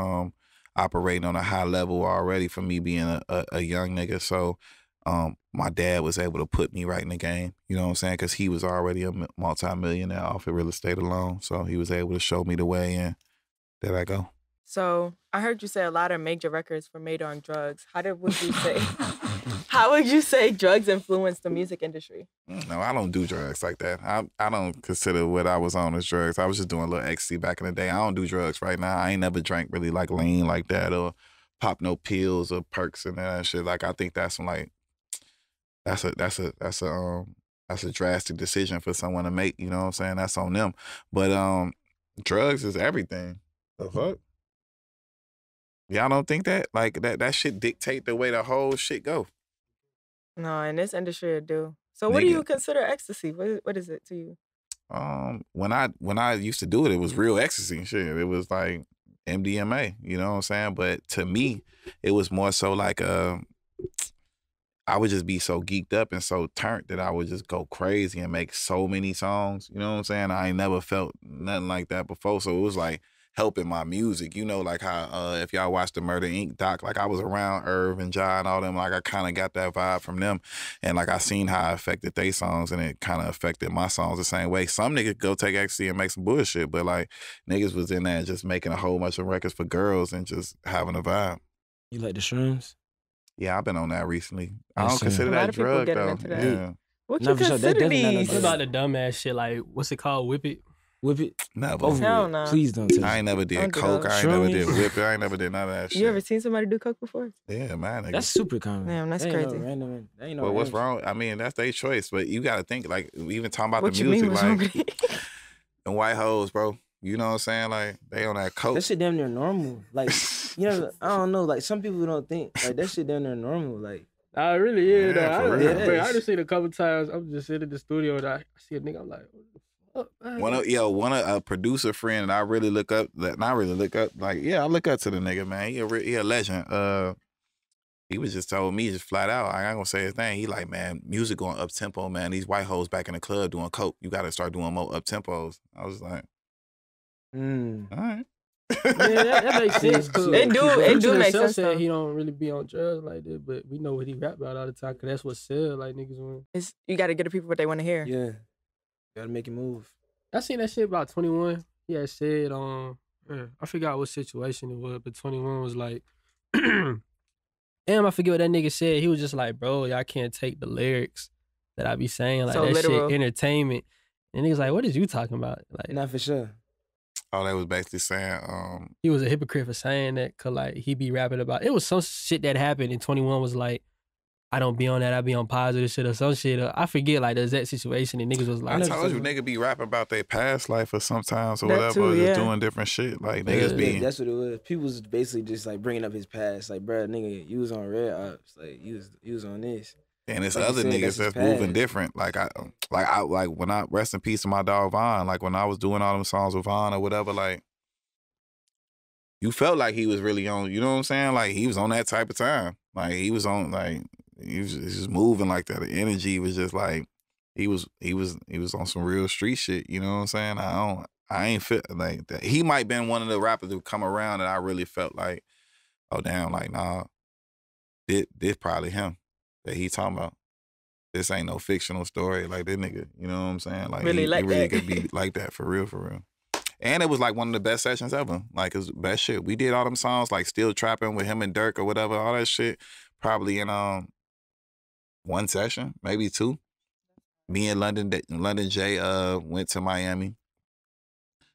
operating on a high level already for me being a young nigga. So my dad was able to put me right in the game. You know what I'm saying? Because he was already a multimillionaire off of real estate alone. So he was able to show me the way, and there I go. So I heard you say a lot of major records were made on drugs. How would you say drugs influenced the music industry? No, I don't do drugs like that. I don't consider what I was on as drugs. I was just doing a little ecstasy back in the day. I don't do drugs right now. I ain't never drank really like lean like that or pop no pills or perks and that shit. Like I think that's some, like that's a drastic decision for someone to make. You know what I'm saying? That's on them. But drugs is everything. The fuck? Y'all don't think that? Like that shit dictate the way the whole shit go. No, in this industry it do. So what do you consider ecstasy? What is it to you? When I used to do it, it was real ecstasy and shit. It was like MDMA, you know what I'm saying? But to me, it was more so like I would just be so geeked up and so turnt that I would just go crazy and make so many songs. You know what I'm saying? I ain't never felt nothing like that before. So it was like helping my music, you know, like how if y'all watch the Murder Inc. doc, like I was around Irv and John and all them, like I kind of got that vibe from them, and like I seen how it affected their songs, and it kind of affected my songs the same way. Some niggas go take ecstasy and make some bullshit, but like niggas was in there just making a whole bunch of records for girls and just having a vibe. You like the shrooms? Yeah, I've been on that recently. I don't consider that drug though. Yeah. What you consider these? What about the dumbass shit? Like what's it called? Whip it. Whip it? Never. Hell no. Please don't touch it. I ain't never did coke. I ain't never did whip it. I ain't never did none of that shit. You ever seen somebody do coke before? Yeah, man. Nigga. That's super common. Damn, that's crazy. But what's wrong? I mean, that's their choice. But you got to think, like, even talking about the music, like, and white hoes, bro. You know what I'm saying? Like, they on that coke. That shit damn near normal. Like, you know, I don't know. Like, some people don't think, like, that shit damn near normal. Like, I really is. I just seen a couple times. I'm just sitting in the studio and I see a nigga, I'm like, one of a producer friend and I really look up, like, yeah, I look up to the nigga, man. He a legend. He was just told me just flat out, I ain't gonna say his thing. He like, man, music going up tempo, man. These white hoes back in the club doing coke. You gotta start doing more up tempos. I was like, all right. Yeah, that makes sense. It do make sense. Said he don't really be on drugs like that, but we know what he rap about all the time because that's what sells. Like niggas want. You gotta get the people what they want to hear. Yeah. Gotta make it move. I seen that shit about 21. Yeah, it said, I forgot what situation it was, but 21 was like, damn, I forget what that nigga said. He was just like, bro, y'all can't take the lyrics that I be saying. Like, so that literal shit entertainment. And he was like, what is you talking about? Like, not for sure. Oh, that was basically saying, he was a hypocrite for saying that, because, like, he be rapping about, it was some shit that happened, and 21 was like, I don't be on that. I be on positive shit or some shit. I forget, like, there's that situation and niggas was like... I told you, nigga be rapping about their past life or sometimes or whatever, too, yeah. Just doing different shit. Like, niggas be... That's what it was. People was basically just, like, bringing up his past. Like, bro, nigga, you was on Red Ops. Like, you was on this. And it's like other niggas that's moving different. Like, when I... Rest in peace to my dog, Von. Like, when I was doing all them songs with Von or whatever, like... You felt like he was really on... You know what I'm saying? Like, he was on that type of time. Like, he was on, like... He was just moving like that. The energy was just like he was on some real street shit. You know what I'm saying? I ain't feel like that. He might been one of the rappers who come around and I really felt like, oh damn, like nah, this probably him that he talking about. This ain't no fictional story. Like this nigga, you know what I'm saying? Like really he really could be like that for real, for real. And it was like one of the best sessions ever. Like it was the best shit. We did all them songs like Still Trapping with him and Dirk or whatever. All that shit probably in one session, maybe two. Me and London J went to Miami.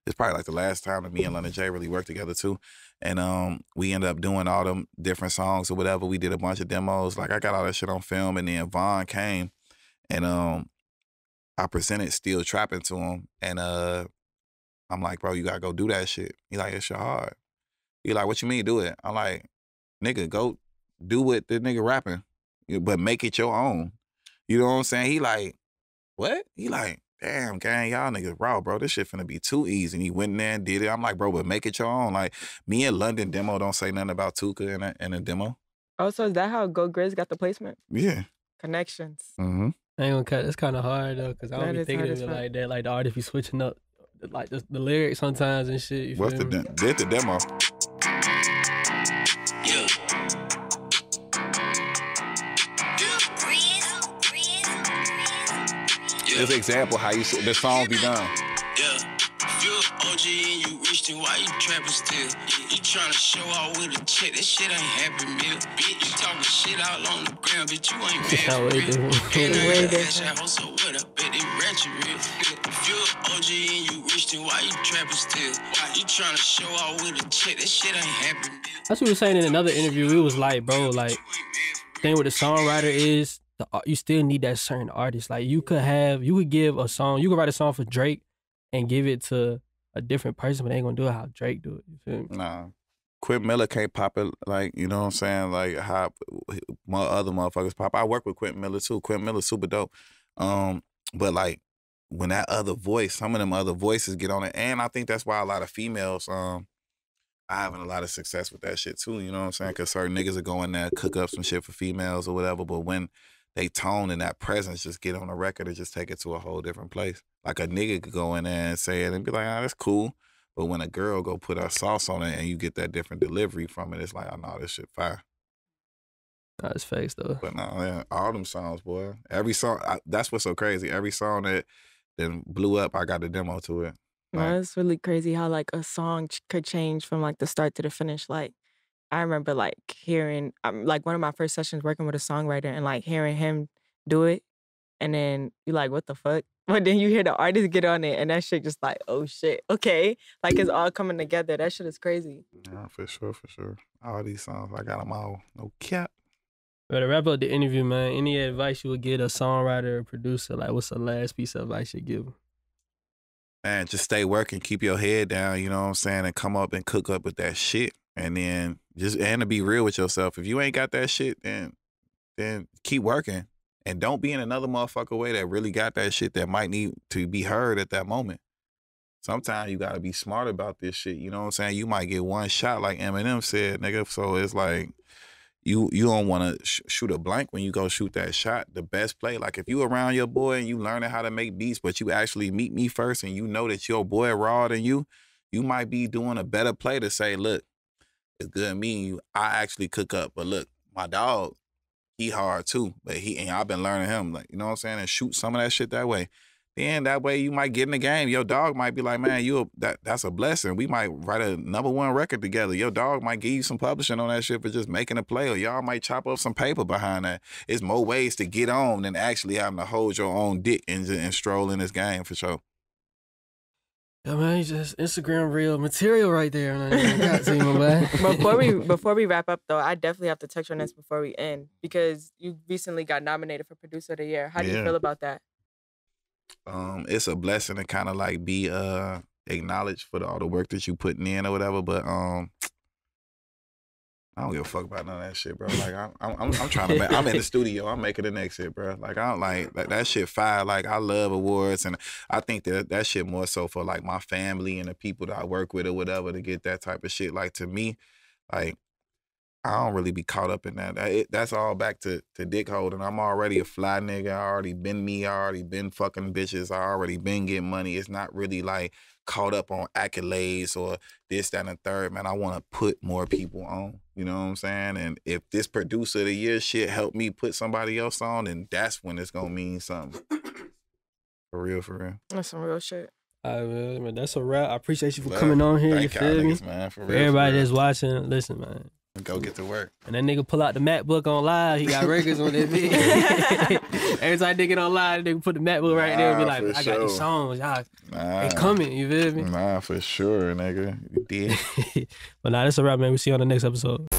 It's probably like the last time that me and London J really worked together too. And we ended up doing all them different songs or whatever. We did a bunch of demos. Like I got all that shit on film. And then Von came and I presented Still Trapping to him. And I'm like, bro, you gotta go do that shit. He like, it's your hard. He like, what you mean do it? I'm like, nigga, go do what the nigga rapping. but make it your own. You know what I'm saying? He like, what? He like, damn, gang, y'all niggas raw, bro. This shit finna be too easy. And he went in there and did it. I'm like, bro, but make it your own. Like, me and London demo don't say nothing about Tuka in a demo. Oh, so is that how Go Grizz got the placement? Yeah. Connections. Mm-hmm. I ain't gonna cut. It's kind of hard, though, because I don't be thinking of it like that. Like, the artist be switching up, like, the lyrics sometimes and shit. You what's the demo? Did the demo. This example how you the song be done. Yeah, you're OG and you reached it, why you trapping still? You trying to show out with a check, that shit ain't happening, bitch. You talking shit out on the ground, bitch. You ain't mad. That also what I bet they ratchet real. If you're OG and you reached it, why you trapping still? Why you trying to show out with a check, that shit ain't happening. That's what we were saying in another interview. We was like, bro, like thing with the songwriter is, you still need that certain artist. Like you could give a song, you could write a song for Drake and give it to a different person, but they ain't gonna do it how Drake do it. You feel me? Nah, Quip Miller can't pop it like, you know what I'm saying, like how my other motherfuckers pop. I work with Quip Miller too. Quip Miller's super dope. But like when that other voice, some of them other voices get on it, and I think that's why a lot of females having a lot of success with that shit too. You know what I'm saying? Cause certain niggas are going there, cook up some shit for females or whatever. But when they tone and that presence just get on the record and just take it to a whole different place. Like a nigga could go in there and say it and be like, ah, oh, that's cool. But when a girl go put her sauce on it and you get that different delivery from it, it's like, oh, no, this shit fire. That's facts, though. But no, man, all them songs, boy. Every song, that's what's so crazy. Every song that then blew up, I got the demo to it. Like, no, it's really crazy how, like, a song could change from, like, the start to the finish, like. I remember like hearing, like one of my first sessions working with a songwriter and like hearing him do it. And then you're like, what the fuck? But then you hear the artist get on it and that shit just like, oh shit, okay. Like it's all coming together. That shit is crazy. Yeah, for sure, for sure. All these songs, I got them all. No cap. But to wrap up the interview, man, any advice you would give a songwriter or producer? Like what's the last piece of advice you give them? Man, just stay working, keep your head down, you know what I'm saying? And come up and cook up with that shit. And then to be real with yourself. If you ain't got that shit, then keep working. And don't be in another motherfucker way that really got that shit that might need to be heard at that moment. Sometimes you gotta be smart about this shit. You know what I'm saying? You might get one shot like Eminem said, nigga. So it's like you don't wanna shoot a blank when you go shoot that shot. The best play, like if you around your boy and you learning how to make beats, but you actually meet me first and you know that your boy raw than you, you might be doing a better play to say, look, it's good meeting you. I actually cook up, but look, my dog, he hard too. But I've been learning him, like, you know what I'm saying, and shoot some of that shit that way. Then that way you might get in the game. Your dog might be like, man, that's a blessing. We might write a #1 record together. Your dog might give you some publishing on that shit for just making a play, or y'all might chop up some paper behind that. It's more ways to get on than actually having to hold your own dick and stroll in this game for sure. Yeah, man, you just Instagram reel material right there. Before we wrap up, though, I definitely have to touch on this before we end, because you recently got nominated for Producer of the Year. How do you feel about that? It's a blessing to kind of like be acknowledged for all the work that you putting in or whatever, but I don't give a fuck about none of that shit, bro. Like I'm trying to make, I'm in the studio, I'm making the next shit, bro. Like I don't like that shit fire. Like I love awards, and I think that shit more so for like my family and the people that I work with or whatever to get that type of shit. Like to me, like I don't really be caught up in that. That's all back to dick holding. I'm already a fly nigga. I already been me. I already been fucking bitches. I already been getting money. It's not really like caught up on accolades or this, that, and the third. Man, I want to put more people on. You know what I'm saying? And if this Producer of the Year shit helped me put somebody else on, then that's when it's going to mean something. For real, for real. That's some real shit. All right, man. That's a wrap. I appreciate you for coming on here. Thank you, feel me? Niggas, man, for real, everybody that's watching, listen, man. Go get to work. And that nigga pull out the MacBook on live. He got records on that bitch. Every time they get on live, they put the MacBook right there and be like, I got these songs. Y'all ain't coming, you feel me? Nah, for sure, nigga. You did. But nah, that's a wrap, man. We'll see you on the next episode.